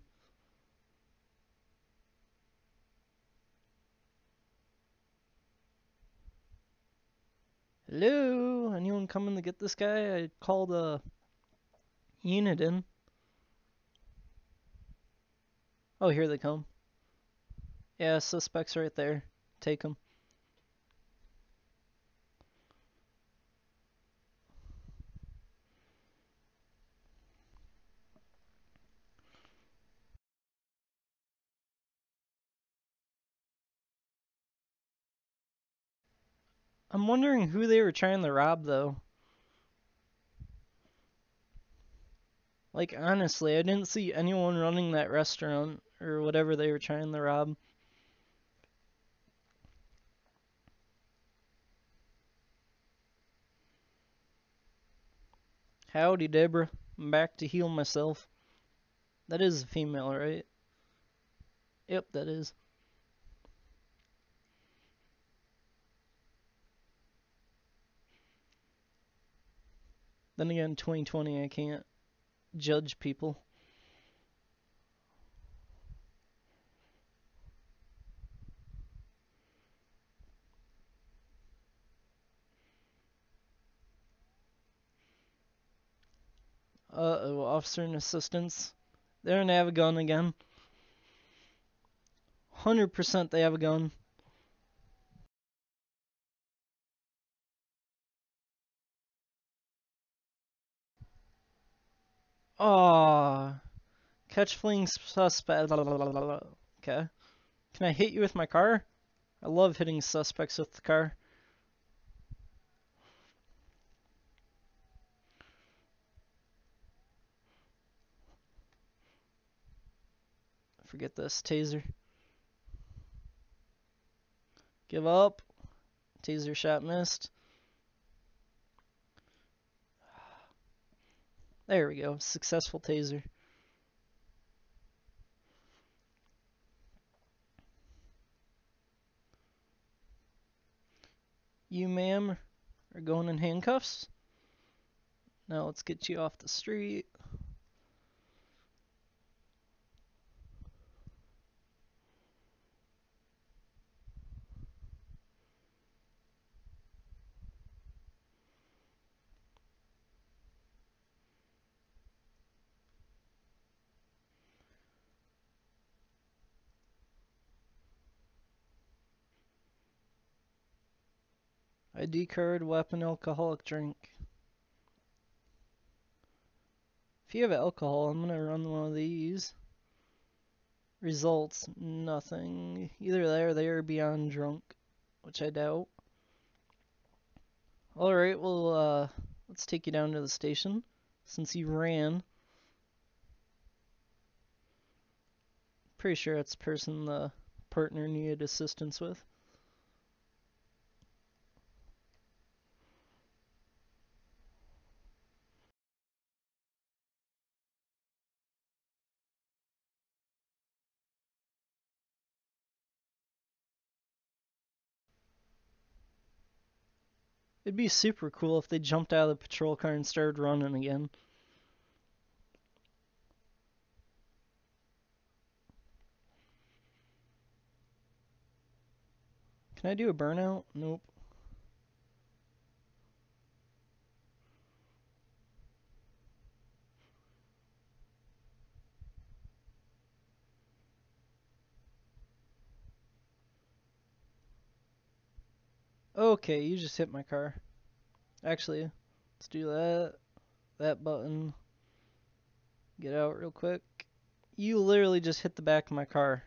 Hello? Anyone coming to get this guy? I called a unit in. Oh, here they come. Yeah, suspect's right there. Take him. I'm wondering who they were trying to rob, though. Like, honestly, I didn't see anyone running that restaurant or whatever they were trying to rob. Howdy, Deborah. I'm back to heal myself. That is a female, right? Yep, that is. Then again, twenty twenty, I can't judge people. Uh-oh, officer and assistants. They're gonna have a gun again. one hundred percent they have a gun. Aww. Catch fleeing suspect. Okay. Can I hit you with my car? I love hitting suspects with the car. Forget this taser. Give up. Taser shot missed. There we go. Successful taser. You, ma'am, are going in handcuffs. Now let's get you off the street. I D card, weapon, alcoholic drink. If you have alcohol, I'm gonna run one of these. Results, nothing. Either they or they are beyond drunk, which I doubt. Alright, well, uh, let's take you down to the station, since you ran. Pretty sure that's the person the partner needed assistance with. It'd be super cool if they jumped out of the patrol car and started running again. Can I do a burnout? Nope. Okay, you just hit my car. Actually, let's do that. That button. Get out real quick. You literally just hit the back of my car.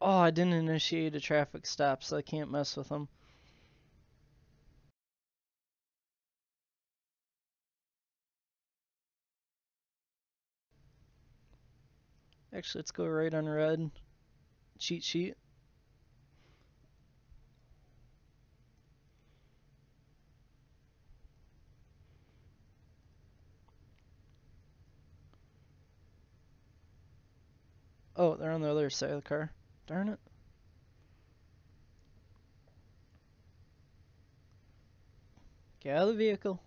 Oh, I didn't initiate a traffic stop, so I can't mess with them. Actually, let's go right on red. Cheat sheet. Oh, they're on the other side of the car. Darn it. Get out of the vehicle.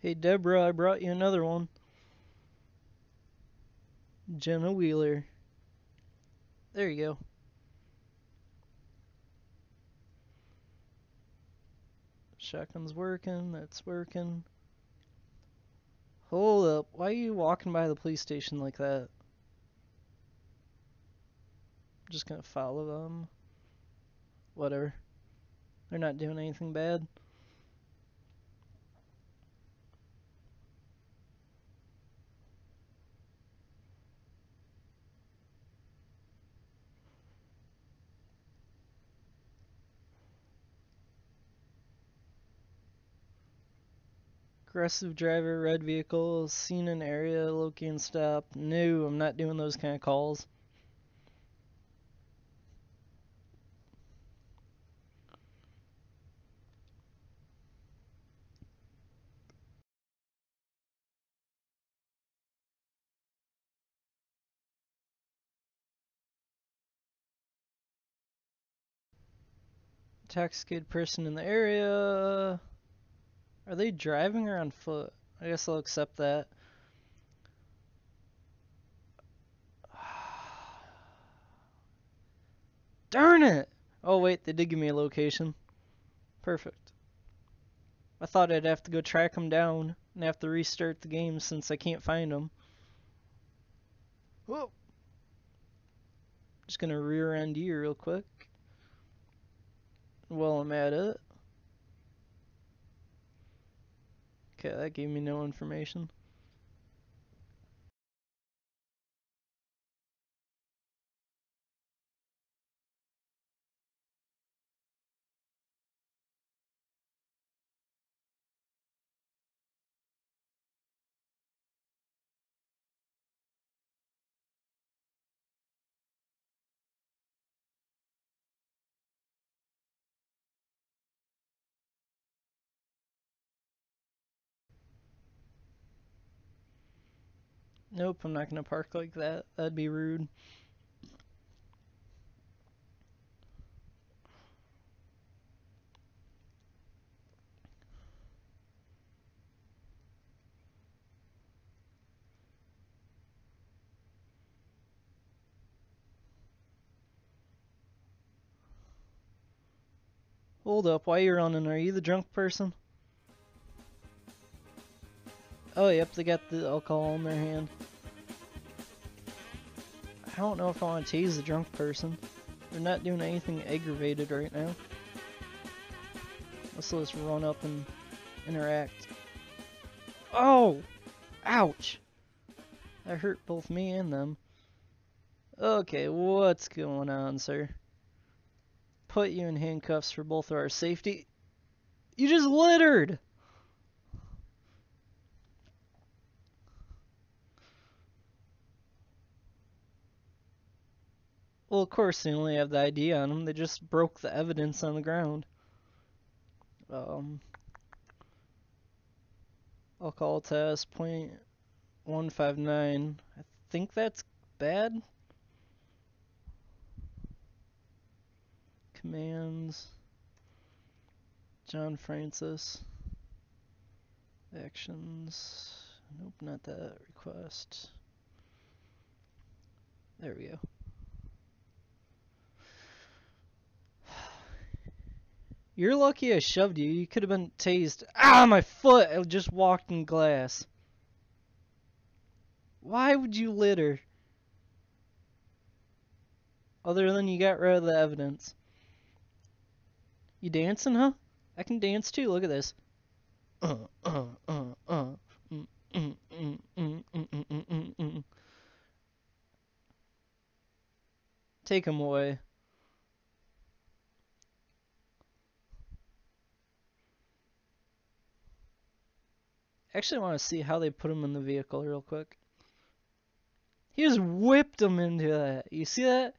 Hey Deborah, I brought you another one. Jenna Wheeler. There you go. Shotgun's working, that's working. Hold up, why are you walking by the police station like that? I'm just gonna follow them. Whatever. They're not doing anything bad. Aggressive driver, red vehicle, seen an area, locate and stop. No, I'm not doing those kind of calls. intoxicated person in the area. Are they driving or on foot? I guess I'll accept that. Darn it! Oh wait, they did give me a location. Perfect. I thought I'd have to go track them down and have to restart the game since I can't find them. Whoa! Just gonna rear end you real quick while I'm at it. Okay, that gave me no information. Nope, I'm not going to park like that. That'd be rude. Hold up, why are you running? Are you the drunk person? Oh, yep, they got the alcohol in their hand. I don't know if I want to tease the drunk person. They're not doing anything aggravated right now. Let's just run up and interact. Oh! Ouch! That hurt both me and them. Okay, what's going on, sir? Put you in handcuffs for both of our safety. You just littered! Well, of course they only have the I D on them. They just broke the evidence on the ground. Um, alcohol test point one five nine. I think that's bad. Commands. John Francis. Actions. Nope, not that. Request. There we go. You're lucky I shoved you. You could have been tased. Ah, my foot! I just walked in glass. Why would you litter? Other than you got rid of the evidence. You dancing, huh? I can dance too. Look at this. Uh, uh, uh, uh. Mm, mm, mm, mm, mm, mm, mm, mm. Take him away. Actually, I want to see how they put him in the vehicle real quick. He just whipped him into that. You see that?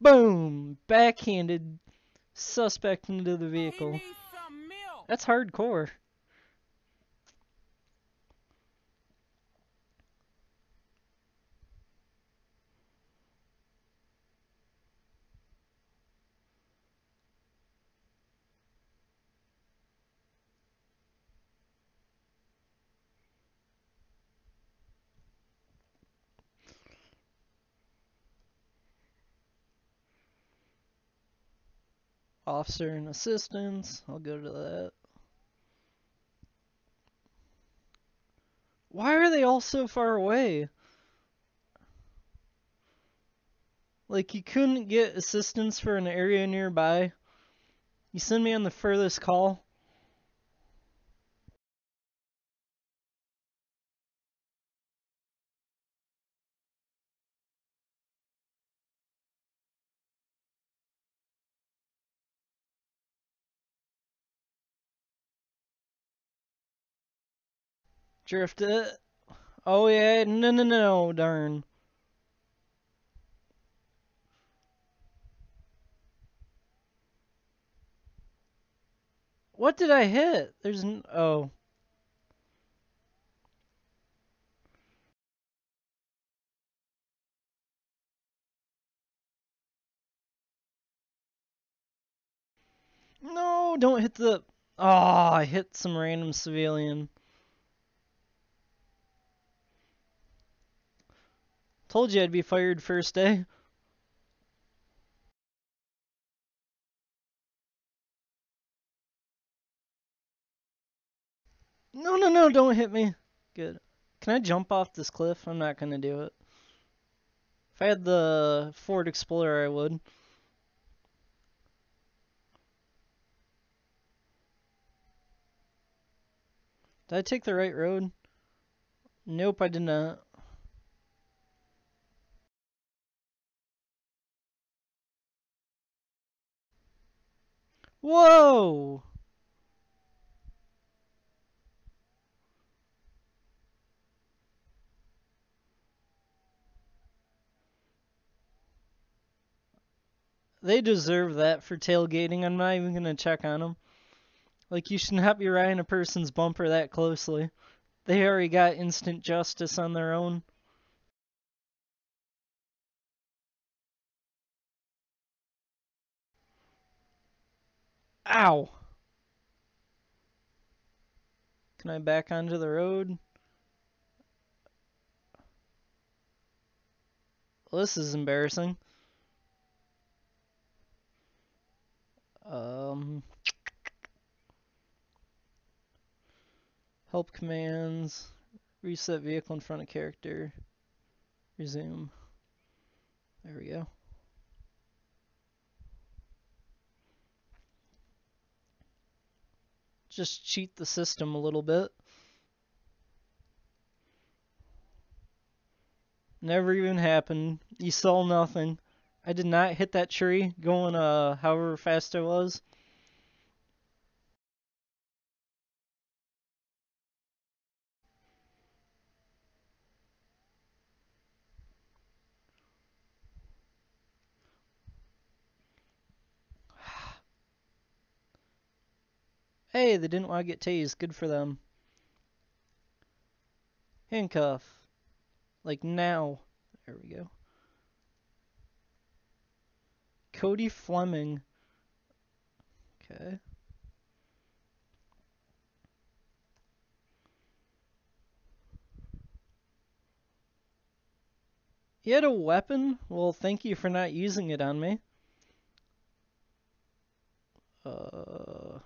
Boom! Backhanded suspect into the vehicle. That's hardcore. Officer and assistance, I'll go to that. Why are they all so far away? Like, you couldn't get assistance for an area nearby? You send me on the furthest call? Drift it. Oh yeah, no no no, darn. What did I hit? There's an oh. No, don't hit the... Oh, I hit some random civilian. Told you I'd be fired first day. No, no, no, don't hit me. Good. Can I jump off this cliff? I'm not gonna do it. If I had the Ford Explorer, I would. Did I take the right road? Nope, I did not. Whoa! They deserve that for tailgating. I'm not even going to check on them. Like, you should not be riding a person's bumper that closely. They already got instant justice on their own. Ow! Can I back onto the road? Well, this is embarrassing. Um, help commands, reset vehicle in front of character, resume. There we go. Just cheat the system a little bit. Never even happened. You saw nothing. I did not hit that tree going uh however fast I was. Hey, they didn't want to get tased. Good for them. Handcuff. Like now. There we go. Cody Fleming. Okay. You had a weapon? Well, thank you for not using it on me. Uh,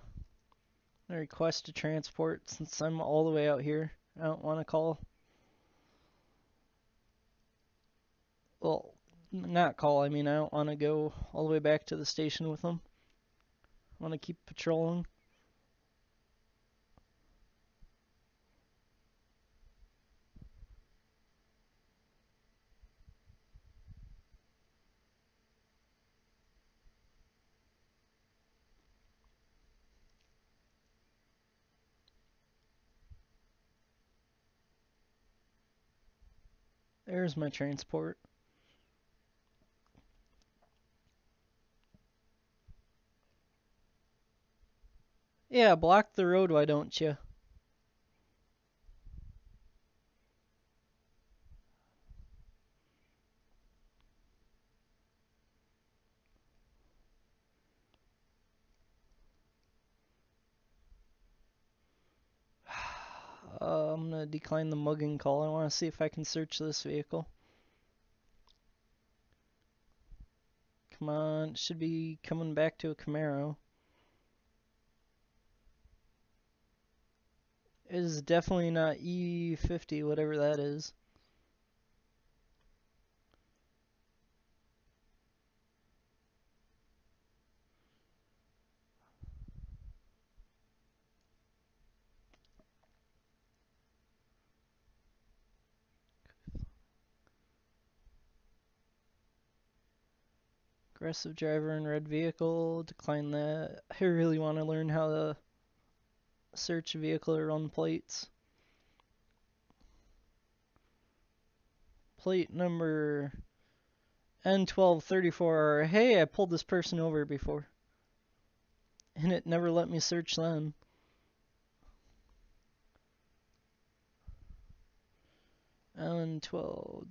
I request to transport since I'm all the way out here. I don't want to call. Well. Not call, I mean, I don't want to go all the way back to the station with them. I want to keep patrolling. There's my transport. Yeah, block the road, why don't you? uh, I'm gonna decline the mugging call. I want to see if I can search this vehicle. Come on, it should be coming back to a Camaro. It is definitely not E fifty, whatever that is. Aggressive driver in red vehicle, decline that. I really want to learn how to search vehicle or run plates. Plate number N twelve thirty-four. Hey, I pulled this person over before. And it never let me search then. N twelve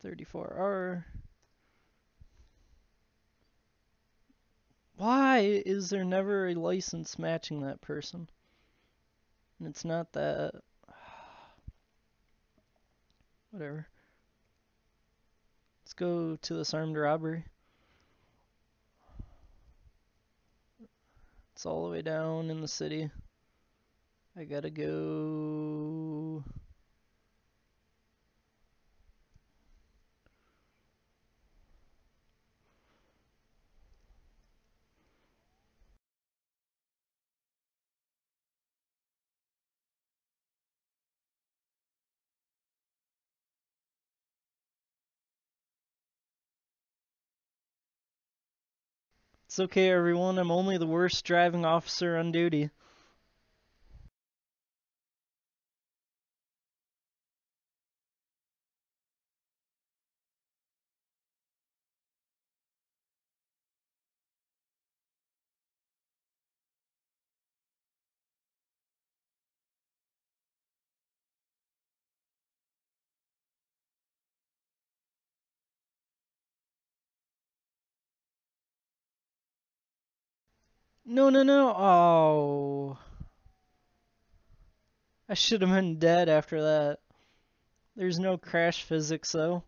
thirty-four R. Why is there never a license matching that person? And it's not that... Whatever. Let's go to this armed robbery. It's all the way down in the city. I gotta go... It's okay, everyone. I'm only the worst driving officer on duty. No, no, no. Oh. I should have been dead after that. There's no crash physics, though.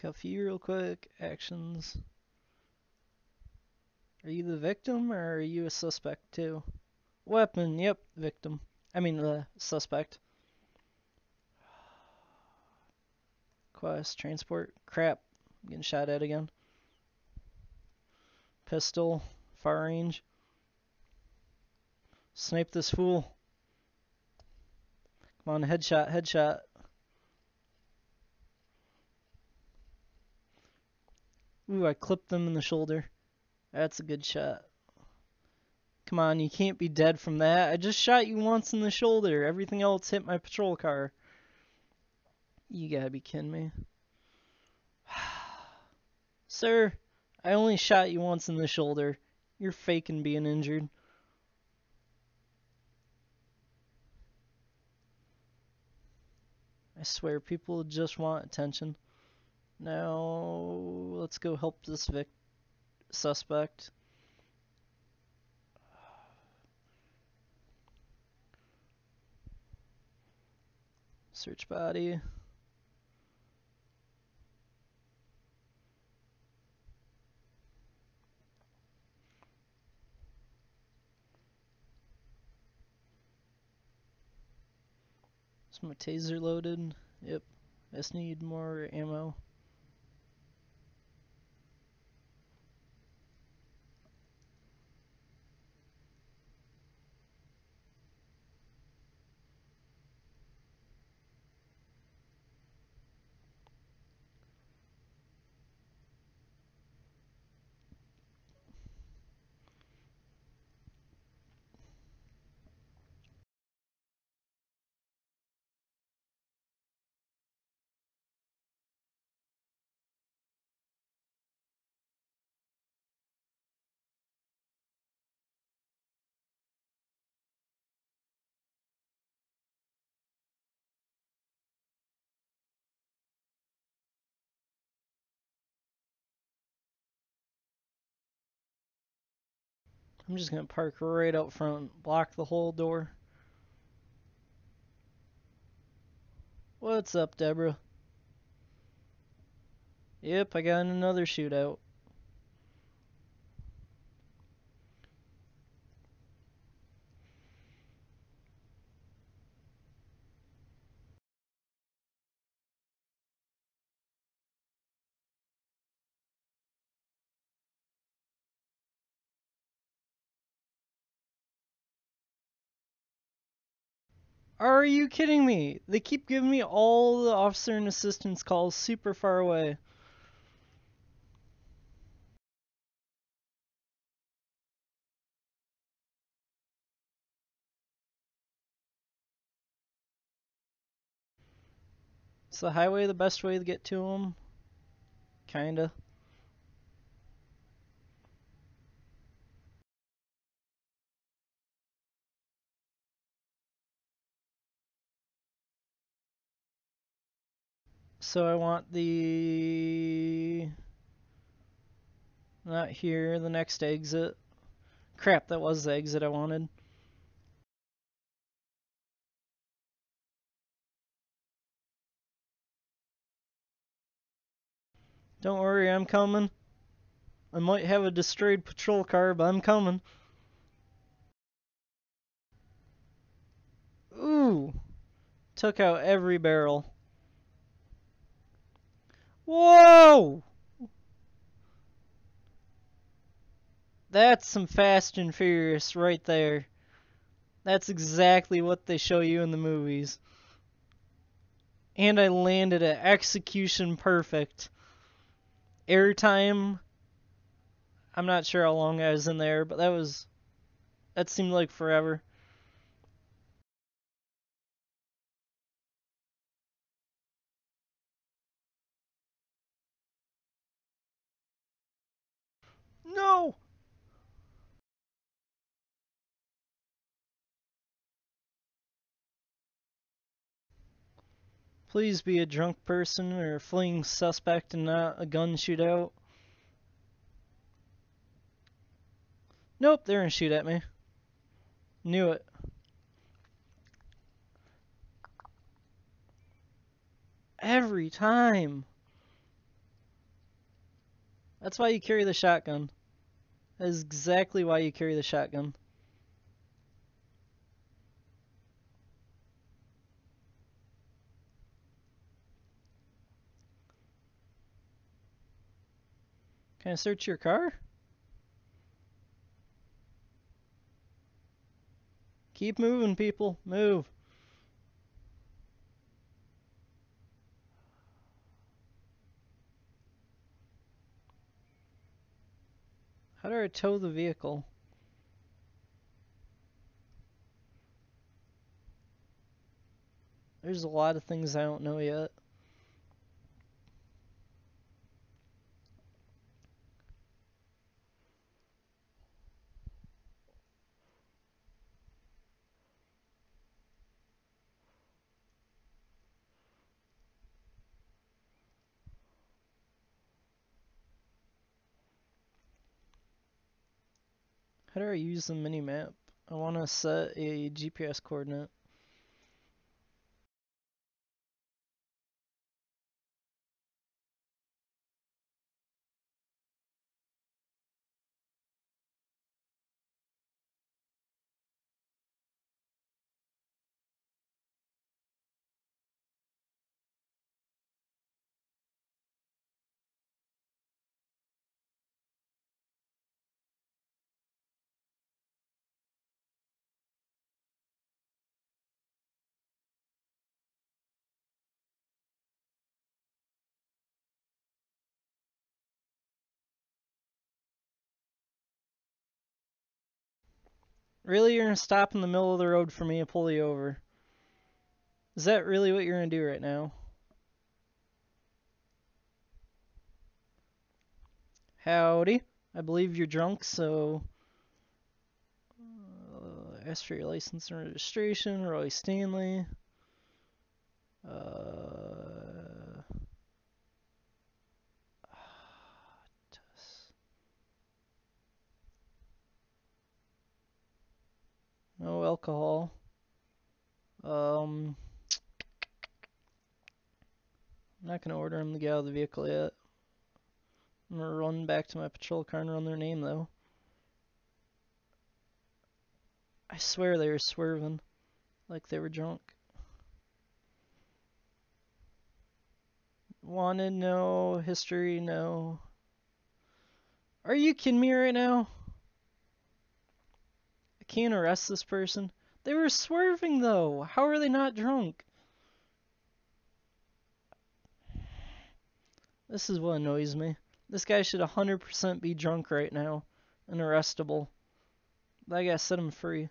Cuff you real quick. Actions. Are you the victim or are you a suspect too? Weapon. Yep. Victim. I mean the uh, suspect. Quest. Transport. Crap. I'm getting shot at again. Pistol. Far range. Snipe this fool. Come on. Headshot. Headshot. Ooh, I clipped them in the shoulder. That's a good shot. Come on, you can't be dead from that. I just shot you once in the shoulder. Everything else hit my patrol car. You gotta be kidding me. Sir, I only shot you once in the shoulder. You're faking being injured. I swear, people just want attention. Now, let's go help this vic suspect. Search body. Is my taser loaded? Yep. I just need more ammo. I'm just going to park right out front, block the whole door. What's up, Deborah? Yep, I got in another shootout. Are you kidding me? They keep giving me all the officer and assistance calls super far away. Is the highway the best way to get to them? Kinda. So I want the... not here, the next exit. Crap, that was the exit I wanted. Don't worry, I'm coming. I might have a destroyed patrol car, but I'm coming. Ooh! Took out every barrel. Whoa! That's some Fast and Furious right there. That's exactly what they show you in the movies. And I landed at execution perfect. Airtime, I'm not sure how long I was in there, but that was, that seemed like forever. No! Please be a drunk person or a fleeing suspect and not a gun shootout. Nope, they're gonna shoot at me. Knew it. Every time. That's why you carry the shotgun. That is exactly why you carry the shotgun. Can I search your car? Keep moving, people. Move. How do I tow the vehicle? There's a lot of things I don't know yet. How do I use the mini-map? I want to set a G P S coordinate. Really, you're gonna stop in the middle of the road for me and pull you over? Is that really what you're gonna do right now? Howdy. I believe you're drunk, so... Uh, ask for your license and registration, Roy Stanley. Uh... No alcohol. Um, I'm not going to order him to get out of the vehicle yet. I'm going to run back to my patrol car and run their name, though. I swear they were swerving like they were drunk. Wanted, no. History, no. Are you kidding me right now? Can't arrest this person. They were swerving, though. How are they not drunk? This is what annoys me. This guy should one hundred percent be drunk right now and arrestable. That guy set him free.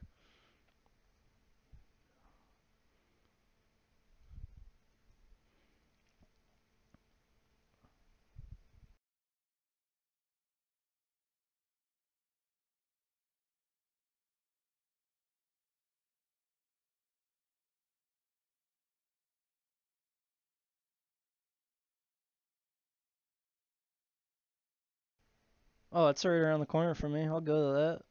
Oh, it's right around the corner for me. I'll go to that.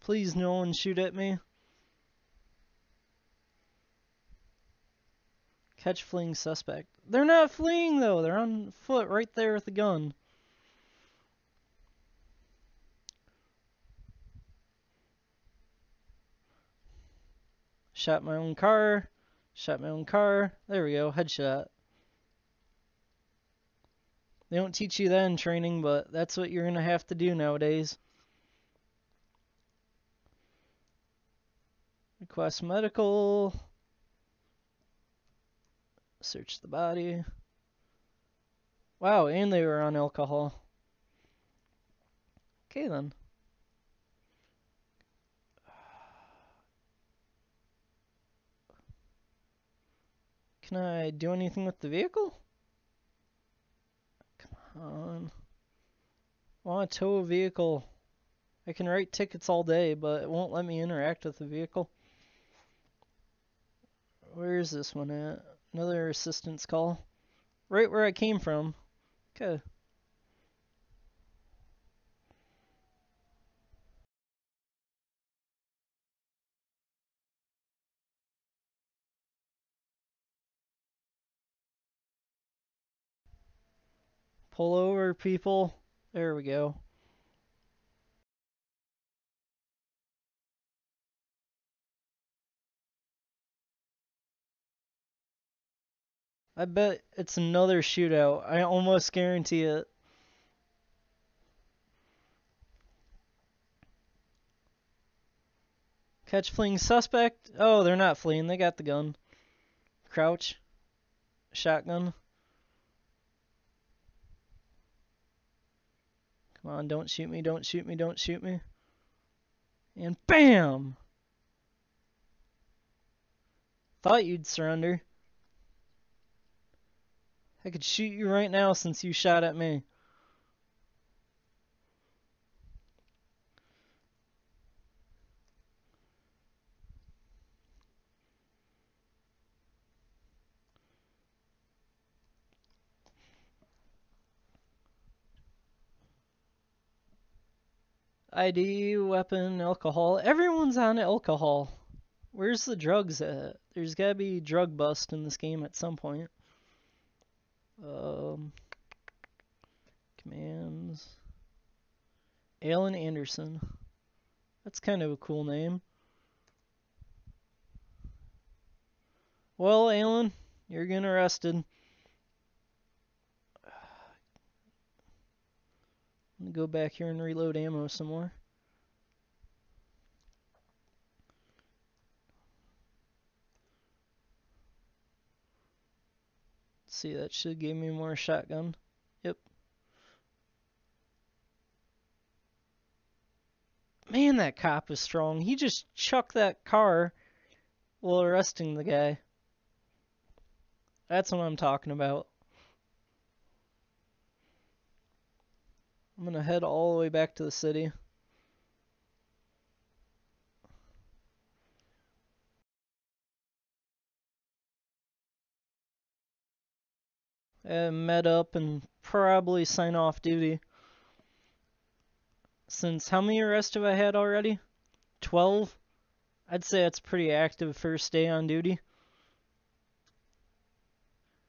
Please, no one shoot at me. Catch fleeing suspect. They're not fleeing, though. They're on foot right there with the gun. Shot my own car. Shot my own car. There we go. Headshot. They don't teach you that in training, but that's what you're going to have to do nowadays. Request medical. Search the body. Wow, and they were on alcohol. Okay, then. Can I do anything with the vehicle? Come on. I want to tow a vehicle. I can write tickets all day, but it won't let me interact with the vehicle. Where is this one at? Another assistance call. Right where I came from. Okay. Pull over, people. There we go. I bet it's another shootout. I almost guarantee it. Catch fleeing suspect. Oh, they're not fleeing. They got the gun. Crouch. Shotgun. Come on, don't shoot me, don't shoot me, don't shoot me. And bam! Thought you'd surrender. I could shoot you right now since you shot at me. I D, weapon, alcohol. Everyone's on alcohol. Where's the drugs at? There's gotta be drug bust in this game at some point. Um, commands. Alan Anderson. That's kind of a cool name. Well, Alan, you're getting arrested. Let me go back here and reload ammo some more. See, that should give me more shotgun. Yep. Man, that cop was strong. He just chucked that car while arresting the guy. That's what I'm talking about. I'm gonna head all the way back to the city. Uh, med up and probably sign off duty. Since how many arrests have I had already? twelve? I'd say that's pretty active first day on duty.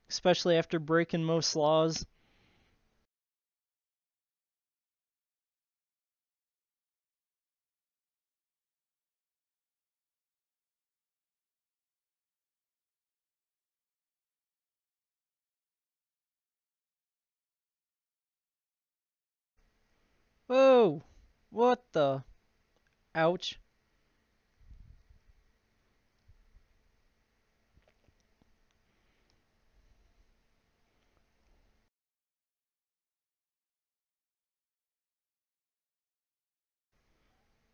Especially after breaking most laws. Whoa! What the? Ouch.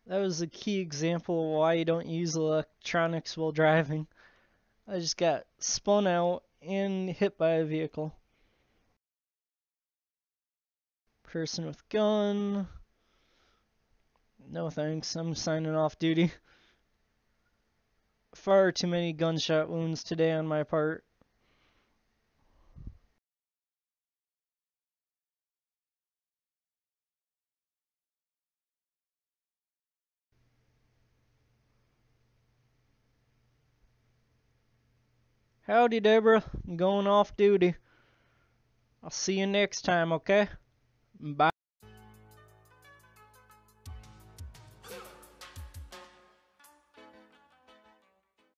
That was a key example of why you don't use electronics while driving. I just got spun out and hit by a vehicle. Person with gun. No thanks, I'm signing off duty. Far too many gunshot wounds today on my part. Howdy, Deborah. I'm going off duty. I'll see you next time, okay? Bye.